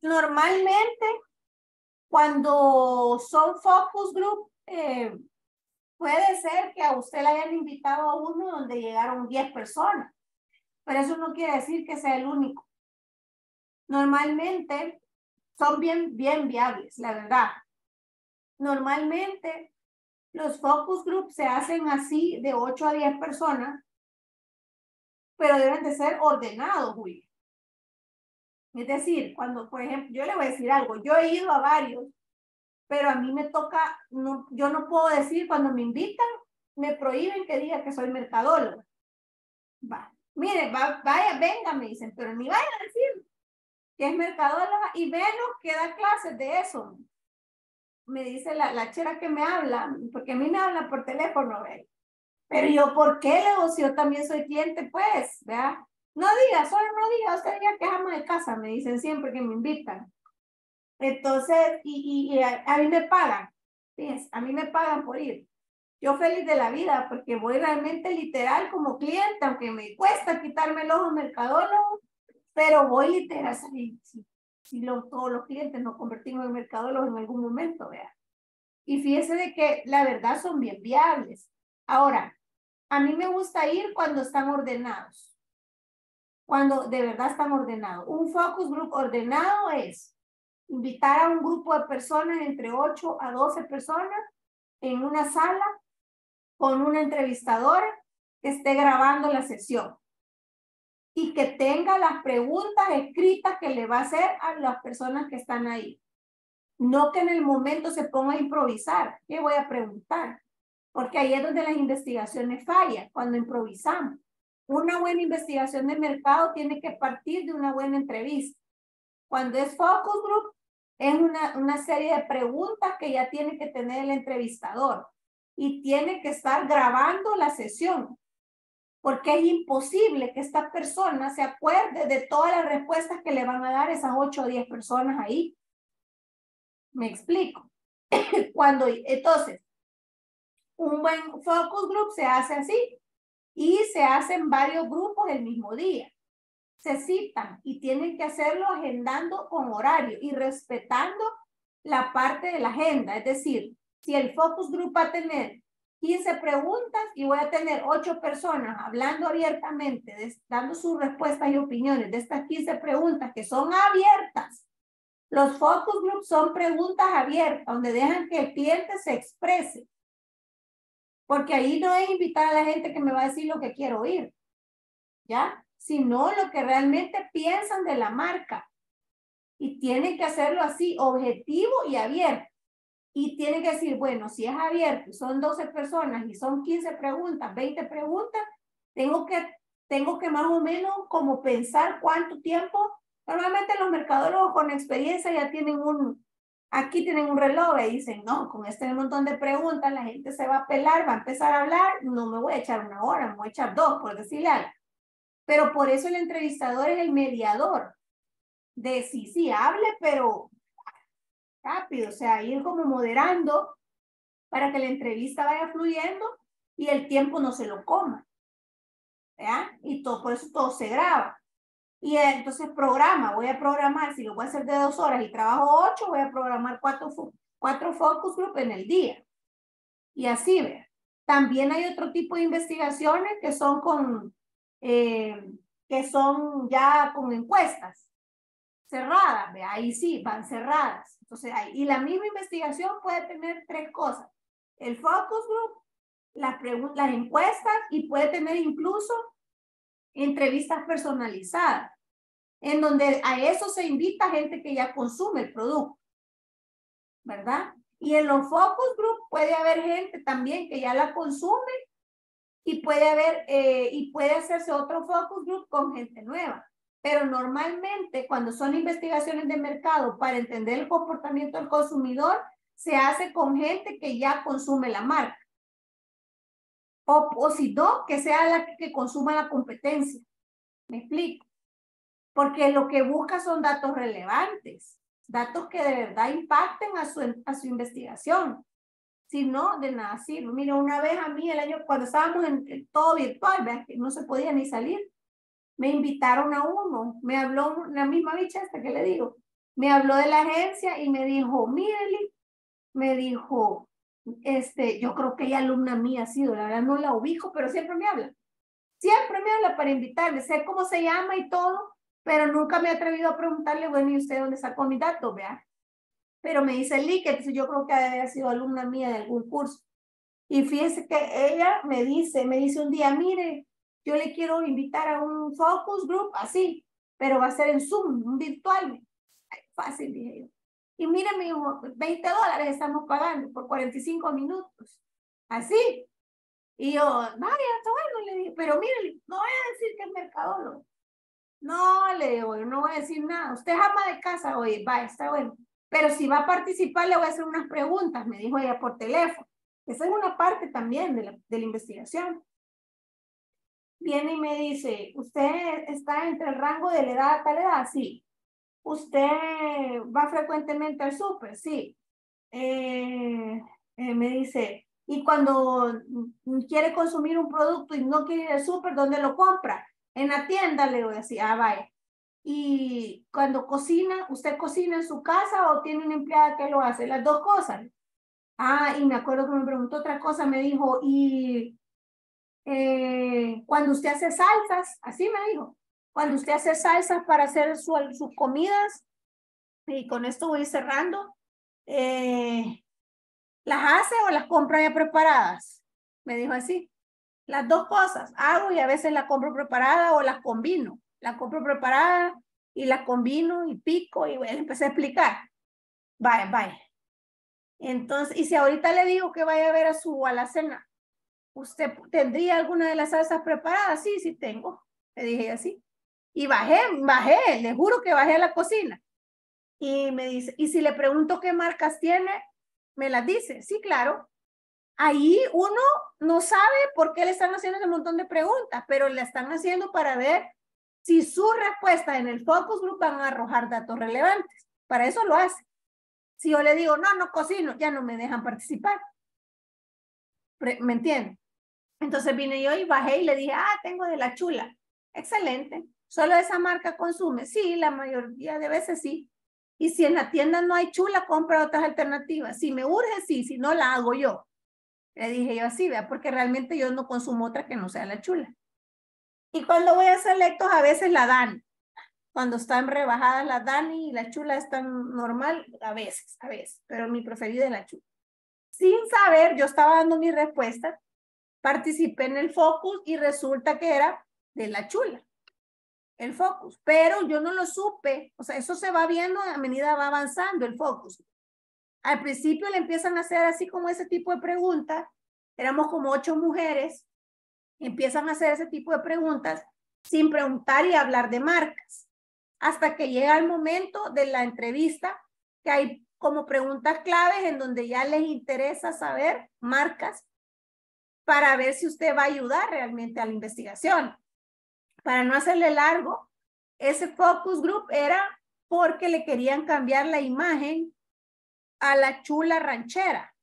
normalmente cuando son focus group, puede ser que a usted le hayan invitado a uno donde llegaron 10 personas, pero eso no quiere decir que sea el único. Normalmente son bien viables, la verdad. Normalmente los focus groups se hacen así de 8 a 10 personas, pero deben de ser ordenados, Julio. Es decir, cuando, por ejemplo, yo le voy a decir algo, yo he ido a varios, pero a mí me toca, no, yo no puedo decir cuando me invitan, me prohíben que diga que soy mercadóloga. Va, mire, vaya, venga, me dicen, pero ni vaya a decir que es mercadóloga y menos que da clases de eso. Me dice la chera que me habla, porque a mí me habla por teléfono, ¿verdad? Pero yo, ¿por qué le digo si yo también soy cliente? Pues, ¿verdad? No diga, solo no diga, usted diga que es ama de casa, me dicen siempre que me invitan. Entonces, y a mí me pagan, fíjense, a mí me pagan por ir. Yo feliz de la vida porque voy realmente literal como cliente, aunque me cuesta quitarme el ojo mercadólogo, pero voy literal. Si todos los clientes nos convertimos en mercadólogos en algún momento, vea. Y fíjense de que la verdad son bien viables. Ahora, a mí me gusta ir cuando están ordenados. Cuando de verdad están ordenados. Un focus group ordenado es invitar a un grupo de personas, entre 8 a 12 personas, en una sala, con una entrevistadora que esté grabando la sesión y que tenga las preguntas escritas que le va a hacer a las personas que están ahí. No que en el momento se ponga a improvisar. ¿Qué voy a preguntar? Porque ahí es donde las investigaciones fallan, cuando improvisamos. Una buena investigación de mercado tiene que partir de una buena entrevista. Cuando es focus group, es una serie de preguntas que ya tiene que tener el entrevistador y tiene que estar grabando la sesión, porque es imposible que esta persona se acuerde de todas las respuestas que le van a dar esas 8 o 10 personas ahí. ¿Me explico? Entonces, un buen focus group se hace así y se hacen varios grupos el mismo día. Se citan y tienen que hacerlo agendando con horario y respetando la parte de la agenda. Es decir, si el focus group va a tener 15 preguntas y voy a tener 8 personas hablando abiertamente, dando sus respuestas y opiniones de estas 15 preguntas que son abiertas. Los focus groups son preguntas abiertas, donde dejan que el cliente se exprese. Porque ahí no es invitar a la gente que me va a decir lo que quiero oír, ¿ya? Sino lo que realmente piensan de la marca. Y tienen que hacerlo así, objetivo y abierto. Y tienen que decir, bueno, si es abierto, son 12 personas y son 15 preguntas, 20 preguntas, tengo que más o menos como pensar cuánto tiempo. Normalmente los mercadólogos con experiencia ya tienen aquí tienen un reloj y dicen, no, con este montón de preguntas la gente se va a pelar, va a empezar a hablar, no me voy a echar una hora, me voy a echar 2, por decirle algo. Pero por eso el entrevistador es el mediador de sí, hable, pero rápido, o sea, ir como moderando para que la entrevista vaya fluyendo y el tiempo no se lo coma, ¿verdad? Y todo, por eso todo se graba. Y entonces voy a programar, si lo voy a hacer de 2 horas y trabajo 8, voy a programar 4 focus group en el día. Y así, ¿verdad? También hay otro tipo de investigaciones que son ya con encuestas cerradas, ¿verdad? Ahí sí, van cerradas. Entonces, y la misma investigación puede tener 3 cosas. El focus group, las encuestas, y puede tener incluso entrevistas personalizadas, en donde a eso se invita gente que ya consume el producto, ¿verdad? Y en los focus group puede haber gente también que ya la consume y puede hacerse otro focus group con gente nueva. Pero normalmente cuando son investigaciones de mercado para entender el comportamiento del consumidor, se hace con gente que ya consume la marca. O si no, que sea la que consuma la competencia. ¿Me explico? Porque lo que busca son datos relevantes, datos que de verdad impacten a su investigación. Si no, de nada sirve. Mira, una vez a mí, el año cuando estábamos en todo virtual, ¿verdad? Que no se podía ni salir, me invitaron a uno. Me habló la misma bicha esta que le digo. Me habló de la agencia y me dijo, Mireli, me dijo... yo creo que ella alumna mía ha sido, la verdad no la ubico, pero siempre me habla para invitarme, sé cómo se llama y todo, pero nunca me he atrevido a preguntarle, bueno, ¿y usted dónde sacó mis datos? Vea, pero me dice Lick, entonces yo creo que ha sido alumna mía de algún curso, y fíjese que ella me dice un día, mire, yo le quiero invitar a un focus group así, pero va a ser en Zoom, un virtual. Ay, fácil, dije yo. Y mira, me dijo, $20 estamos pagando por 45 minutos. Así. Y yo, vaya, está bueno, le dije, pero mire, no voy a decir que es mercadólogo. No, le digo, yo no voy a decir nada. Usted es ama de casa, oye, vaya, está bueno. Pero si va a participar, le voy a hacer unas preguntas, me dijo ella por teléfono. Esa es una parte también de la investigación. Viene y me dice, ¿usted está entre el rango de la edad a tal edad? Sí. ¿Usted va frecuentemente al súper? Sí. Me dice, ¿y cuando quiere consumir un producto y no quiere ir al súper, dónde lo compra? En la tienda, le voy a decir, ah, vaya. ¿Y cuando cocina, usted cocina en su casa o tiene una empleada que lo hace? Las dos cosas. Ah, y me acuerdo que me preguntó otra cosa, me dijo, ¿y cuando usted hace salsas? Así me dijo. Cuando usted hace salsas para hacer sus comidas, Y con esto voy cerrando. ¿Las hace o las compra ya preparadas? Me dijo así. Las dos cosas. Hago y a veces la compro preparada o las combino. La compro preparada y la combino y pico y le empecé a explicar. Vaya, vaya. Entonces, y si ahorita le digo que vaya a ver a su alacena, ¿usted tendría alguna de las salsas preparadas? Sí, sí tengo. Le dije así. Y bajé, le juro que bajé a la cocina. Y me dice, y si le pregunto qué marcas tiene, me las dice. Sí, claro. Ahí uno no sabe por qué le están haciendo ese montón de preguntas, pero le están haciendo para ver si sus respuestas en el focus group van a arrojar datos relevantes. Para eso lo hace. Si yo le digo, no, no cocino, ya no me dejan participar. ¿Me entienden? Entonces vine yo y bajé y le dije, ah, tengo de la Chula. Excelente. Solo esa marca consume. Sí, la mayoría de veces sí. Y si en la tienda no hay Chula, compra otras alternativas. Si me urge, sí. Si no, la hago yo. Le dije yo así, vea, porque realmente yo no consumo otra que no sea la Chula. Y cuando voy a selectos, a veces la dan. Cuando están rebajadas la dan y la Chula están normal, a veces. Pero mi preferida es la Chula. Sin saber, yo estaba dando mi respuesta, participé en el focus y resulta que era de la Chula, el focus. Pero yo no lo supe. O sea, eso se va viendo a medida va avanzando el focus. Al principio le empiezan a hacer así como ese tipo de preguntas. Éramos como 8 mujeres. Empiezan a hacer ese tipo de preguntas sin preguntar y hablar de marcas. Hasta que llega el momento de la entrevista, que hay como preguntas claves en donde ya les interesa saber marcas para ver si usted va a ayudar realmente a la investigación. Para no hacerle largo, ese focus group era porque le querían cambiar la imagen a la Chula Ranchera,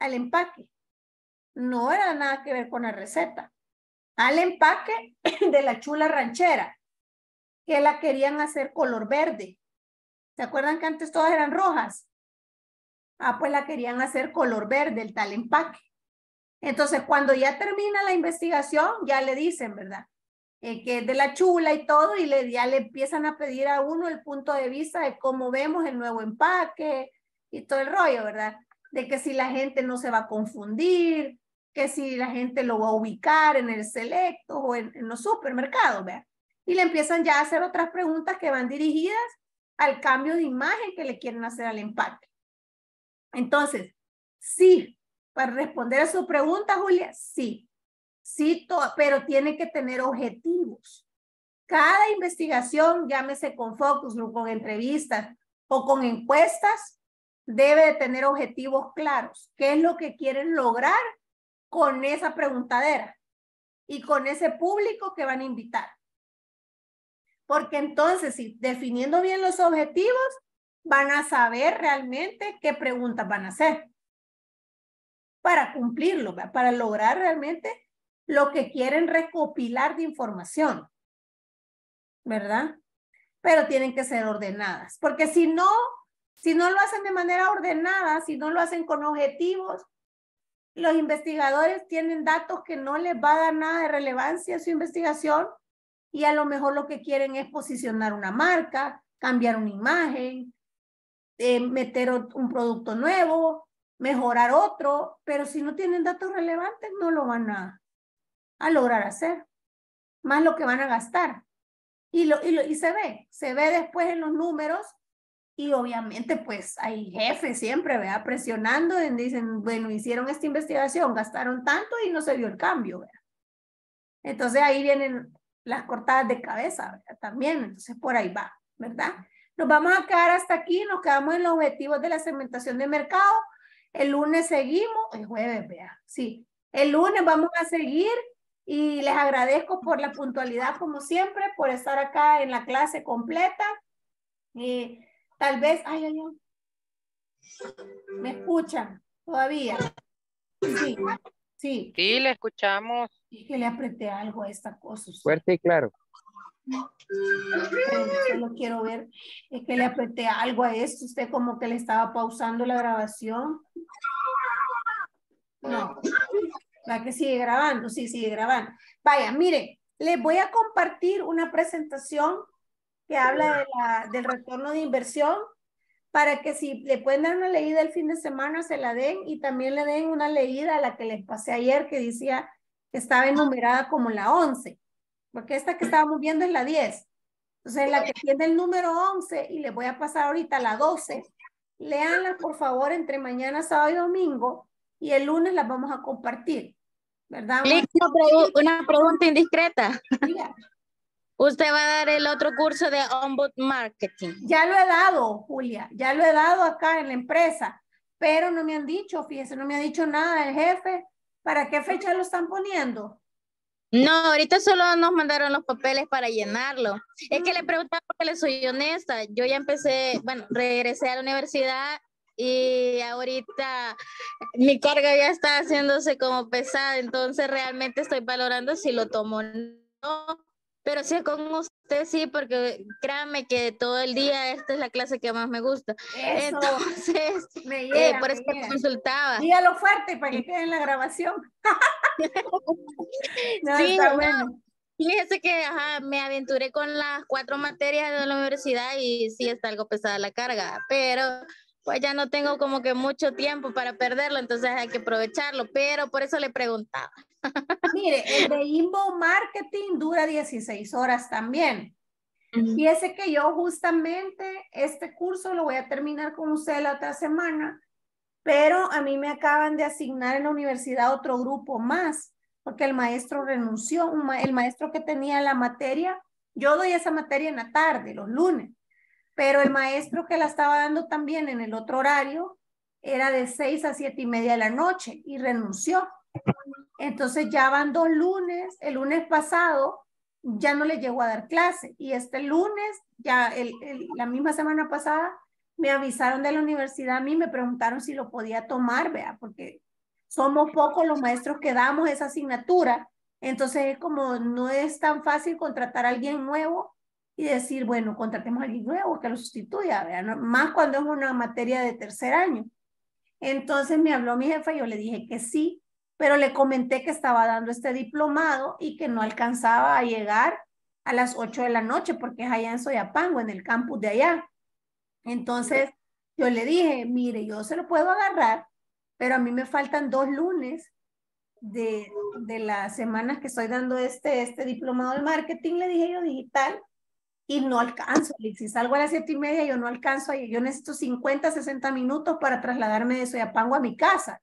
al empaque. No era nada que ver con la receta. Al empaque de la Chula Ranchera, que la querían hacer color verde. ¿Se acuerdan que antes todas eran rojas? Ah, pues la querían hacer color verde, el tal empaque. Entonces, cuando ya termina la investigación, ya le dicen, ¿verdad? Que es de la Chula y todo, y ya le empiezan a pedir a uno el punto de vista de cómo vemos el nuevo empaque y todo el rollo, ¿verdad? De que si la gente no se va a confundir, que si la gente lo va a ubicar en el selecto o en los supermercados, ¿verdad? Y le empiezan ya a hacer otras preguntas que van dirigidas al cambio de imagen que le quieren hacer al empaque. Entonces, sí, para responder a su pregunta, Julia, sí. Sí, pero tiene que tener objetivos. Cada investigación, llámese con focus group, con entrevistas o con encuestas, debe de tener objetivos claros. ¿Qué es lo que quieren lograr con esa preguntadera y con ese público que van a invitar? Porque entonces, si definiendo bien los objetivos, van a saber realmente qué preguntas van a hacer para cumplirlo, para lograr realmente lo que quieren recopilar de información, ¿verdad? Pero tienen que ser ordenadas, porque si no lo hacen de manera ordenada, si no lo hacen con objetivos, los investigadores tienen datos que no les va a dar nada de relevancia a su investigación y a lo mejor lo que quieren es posicionar una marca, cambiar una imagen, meter un producto nuevo, mejorar otro, pero si no tienen datos relevantes no lo van a lograr hacer, más lo que van a gastar. Y se ve después en los números y obviamente pues hay jefes siempre, ¿verdad? Presionando, y dicen, bueno, hicieron esta investigación, gastaron tanto y no se vio el cambio, ¿verdad? Entonces ahí vienen las cortadas de cabeza, ¿verdad? También, entonces por ahí va, ¿verdad? Nos vamos a quedar hasta aquí, nos quedamos en los objetivos de la segmentación de mercado. El lunes seguimos, el jueves, ¿verdad? Sí, el lunes vamos a seguir. Y les agradezco por la puntualidad, como siempre, por estar acá en la clase completa. Y tal vez, ¿me escuchan todavía? Sí, sí. Sí, le escuchamos. Es que le apreté algo a esta cosa. Fuerte y claro. Solo quiero ver, es que le apreté algo a esto. Usted como que le estaba pausando la grabación. No. ¿Verdad que sigue grabando? Sí, sigue grabando. Vaya, miren, les voy a compartir una presentación que habla de del retorno de inversión, para que si le pueden dar una leída el fin de semana, se la den, y también le den una leída a la que les pasé ayer, que decía que estaba enumerada como la 11, porque esta que estábamos viendo es la 10. Entonces la que tiene el número 11, y les voy a pasar ahorita la 12, léanla por favor entre mañana, sábado y domingo, y el lunes las vamos a compartir, ¿verdad? Una pregunta indiscreta. Mira. Usted va a dar el otro curso de Onboard Marketing. Ya lo he dado, Julia. Ya lo he dado acá en la empresa. Pero no me han dicho, fíjese, no me ha dicho nada el jefe. ¿Para qué fecha lo están poniendo? No, ahorita solo nos mandaron los papeles para llenarlo. Es que le preguntaba porque le soy honesta. Yo ya empecé, bueno, regresé a la universidad y ahorita mi carga ya está haciéndose como pesada. Entonces realmente estoy valorando si lo tomo o no. Pero sí, con usted sí, porque créanme que todo el día esta es la clase que más me gusta. Eso. Entonces, me llega, por eso me consultaba. Dígalo fuerte para que quede en la grabación. No, sí, está bueno. Fíjese que me aventuré con las 4 materias de la universidad y sí está algo pesada la carga, pero pues ya no tengo como que mucho tiempo para perderlo, entonces hay que aprovecharlo, pero por eso le preguntaba. Mire, el de Inbound Marketing dura 16 horas también. Fíjese que yo justamente este curso lo voy a terminar con usted la otra semana, pero a mí me acaban de asignar en la universidad otro grupo más, porque el maestro renunció, el maestro que tenía la materia, yo doy esa materia en la tarde, los lunes, pero el maestro que la estaba dando también en el otro horario era de 6 a 7:30 de la noche y renunció. Entonces ya van 2 lunes, el lunes pasado ya no le llegó a dar clase y este lunes, ya la misma semana pasada, me avisaron de la universidad a mí, me preguntaron si lo podía tomar, vea, porque somos pocos los maestros que damos esa asignatura, entonces es como no es tan fácil contratar a alguien nuevo y decir, bueno, contratemos a alguien nuevo que lo sustituya, vea, más cuando es una materia de tercer año. Entonces me habló mi jefa, yo le dije que sí, pero le comenté que estaba dando este diplomado y que no alcanzaba a llegar a las 8 de la noche porque es allá en Soyapango, en el campus de allá. Entonces yo le dije, mire, yo se lo puedo agarrar, pero a mí me faltan 2 lunes de las semanas que estoy dando este diplomado de marketing, le dije yo, digital, y no alcanzo. Si salgo a las 7:30, yo no alcanzo, yo necesito 50, 60 minutos para trasladarme de Soyapango a mi casa,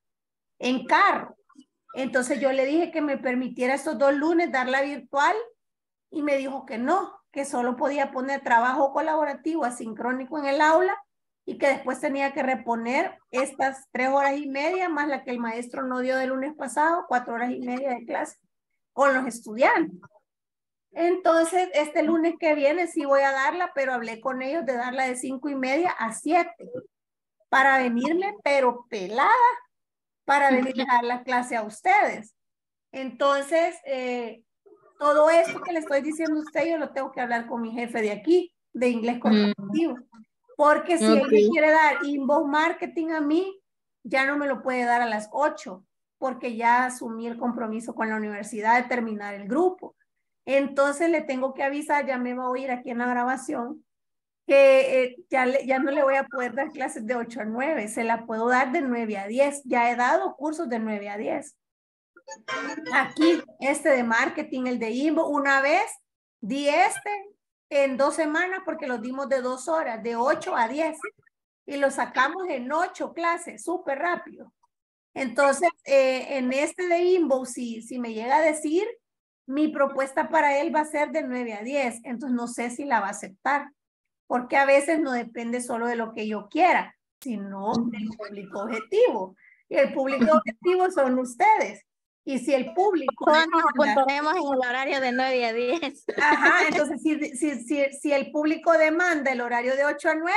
en carro. Entonces yo le dije que me permitiera estos 2 lunes darla virtual y me dijo que no, que solo podía poner trabajo colaborativo asincrónico en el aula y que después tenía que reponer estas 3 horas y media más la que el maestro no dio del lunes pasado, 4 horas y media de clase con los estudiantes. Entonces este lunes que viene sí voy a darla, pero hablé con ellos de darla de 5:30 a 7 para venirle pero pelada, para venir a dar la clase a ustedes. Entonces, todo esto que le estoy diciendo a usted, yo lo tengo que hablar con mi jefe de aquí, de inglés corporativo, porque si él me quiere dar inbound marketing a mí, ya no me lo puede dar a las 8, porque ya asumí el compromiso con la universidad de terminar el grupo. Entonces, le tengo que avisar, ya me va a oír aquí en la grabación, que ya no le voy a poder dar clases de 8 a 9, se la puedo dar de 9 a 10, ya he dado cursos de 9 a 10. Aquí, este de marketing, el de Inbo, una vez di en 2 semanas porque los dimos de 2 horas, de 8 a 10, y lo sacamos en 8 clases, súper rápido. Entonces, en este de Inbo, si me llega a decir, mi propuesta para él va a ser de 9 a 10, entonces no sé si la va a aceptar, porque a veces no depende solo de lo que yo quiera, sino del público objetivo. Y el público objetivo son ustedes. Y si el público... Todos nos apuntaremos en el horario de 9 a 10. Ajá, entonces si el público demanda el horario de 8 a 9,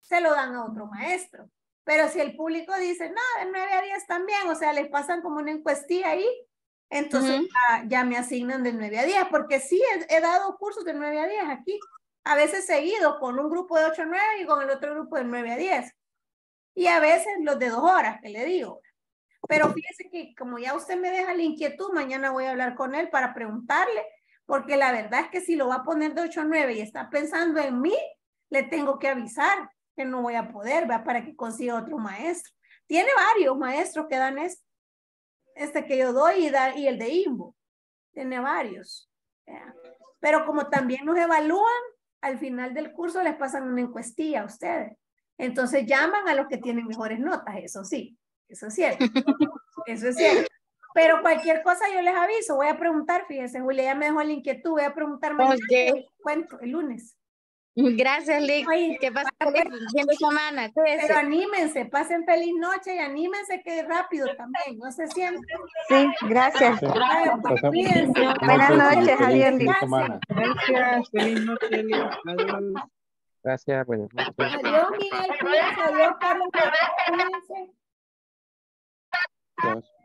se lo dan a otro maestro. Pero si el público dice, no, de 9 a 10 también, o sea, les pasan como una encuestilla ahí, entonces ya me asignan de 9 a 10, porque sí he dado cursos de 9 a 10 aquí. A veces seguido con un grupo de 8 a 9 y con el otro grupo de 9 a 10. Y a veces los de 2 horas, que le digo. Pero fíjese que como ya usted me deja la inquietud, mañana voy a hablar con él para preguntarle, Porque la verdad es que si lo va a poner de 8 a 9 y está pensando en mí, le tengo que avisar que no voy a poder, ¿va? Para que consiga otro maestro. Tiene varios maestros que dan este que yo doy y el de Imbo. Tiene varios. ¿Ya? Pero como también nos evalúan, al final del curso les pasan una encuestilla a ustedes. Entonces llaman a los que tienen mejores notas, eso sí. Eso es cierto. Eso es cierto. Pero cualquier cosa yo les aviso. Voy a preguntar, fíjense, Julia ya me dejó la inquietud. Voy a preguntarme el lunes. Gracias, Lick. Que pasen feliz semana. Pero anímense, pasen feliz noche y anímense que rápido también. No se sienten. Sí, gracias. Buenas noches, Javier. Gracias, feliz noche. Gracias, buenas noches. Adiós, Miguel. Adiós, Carlos. Gracias.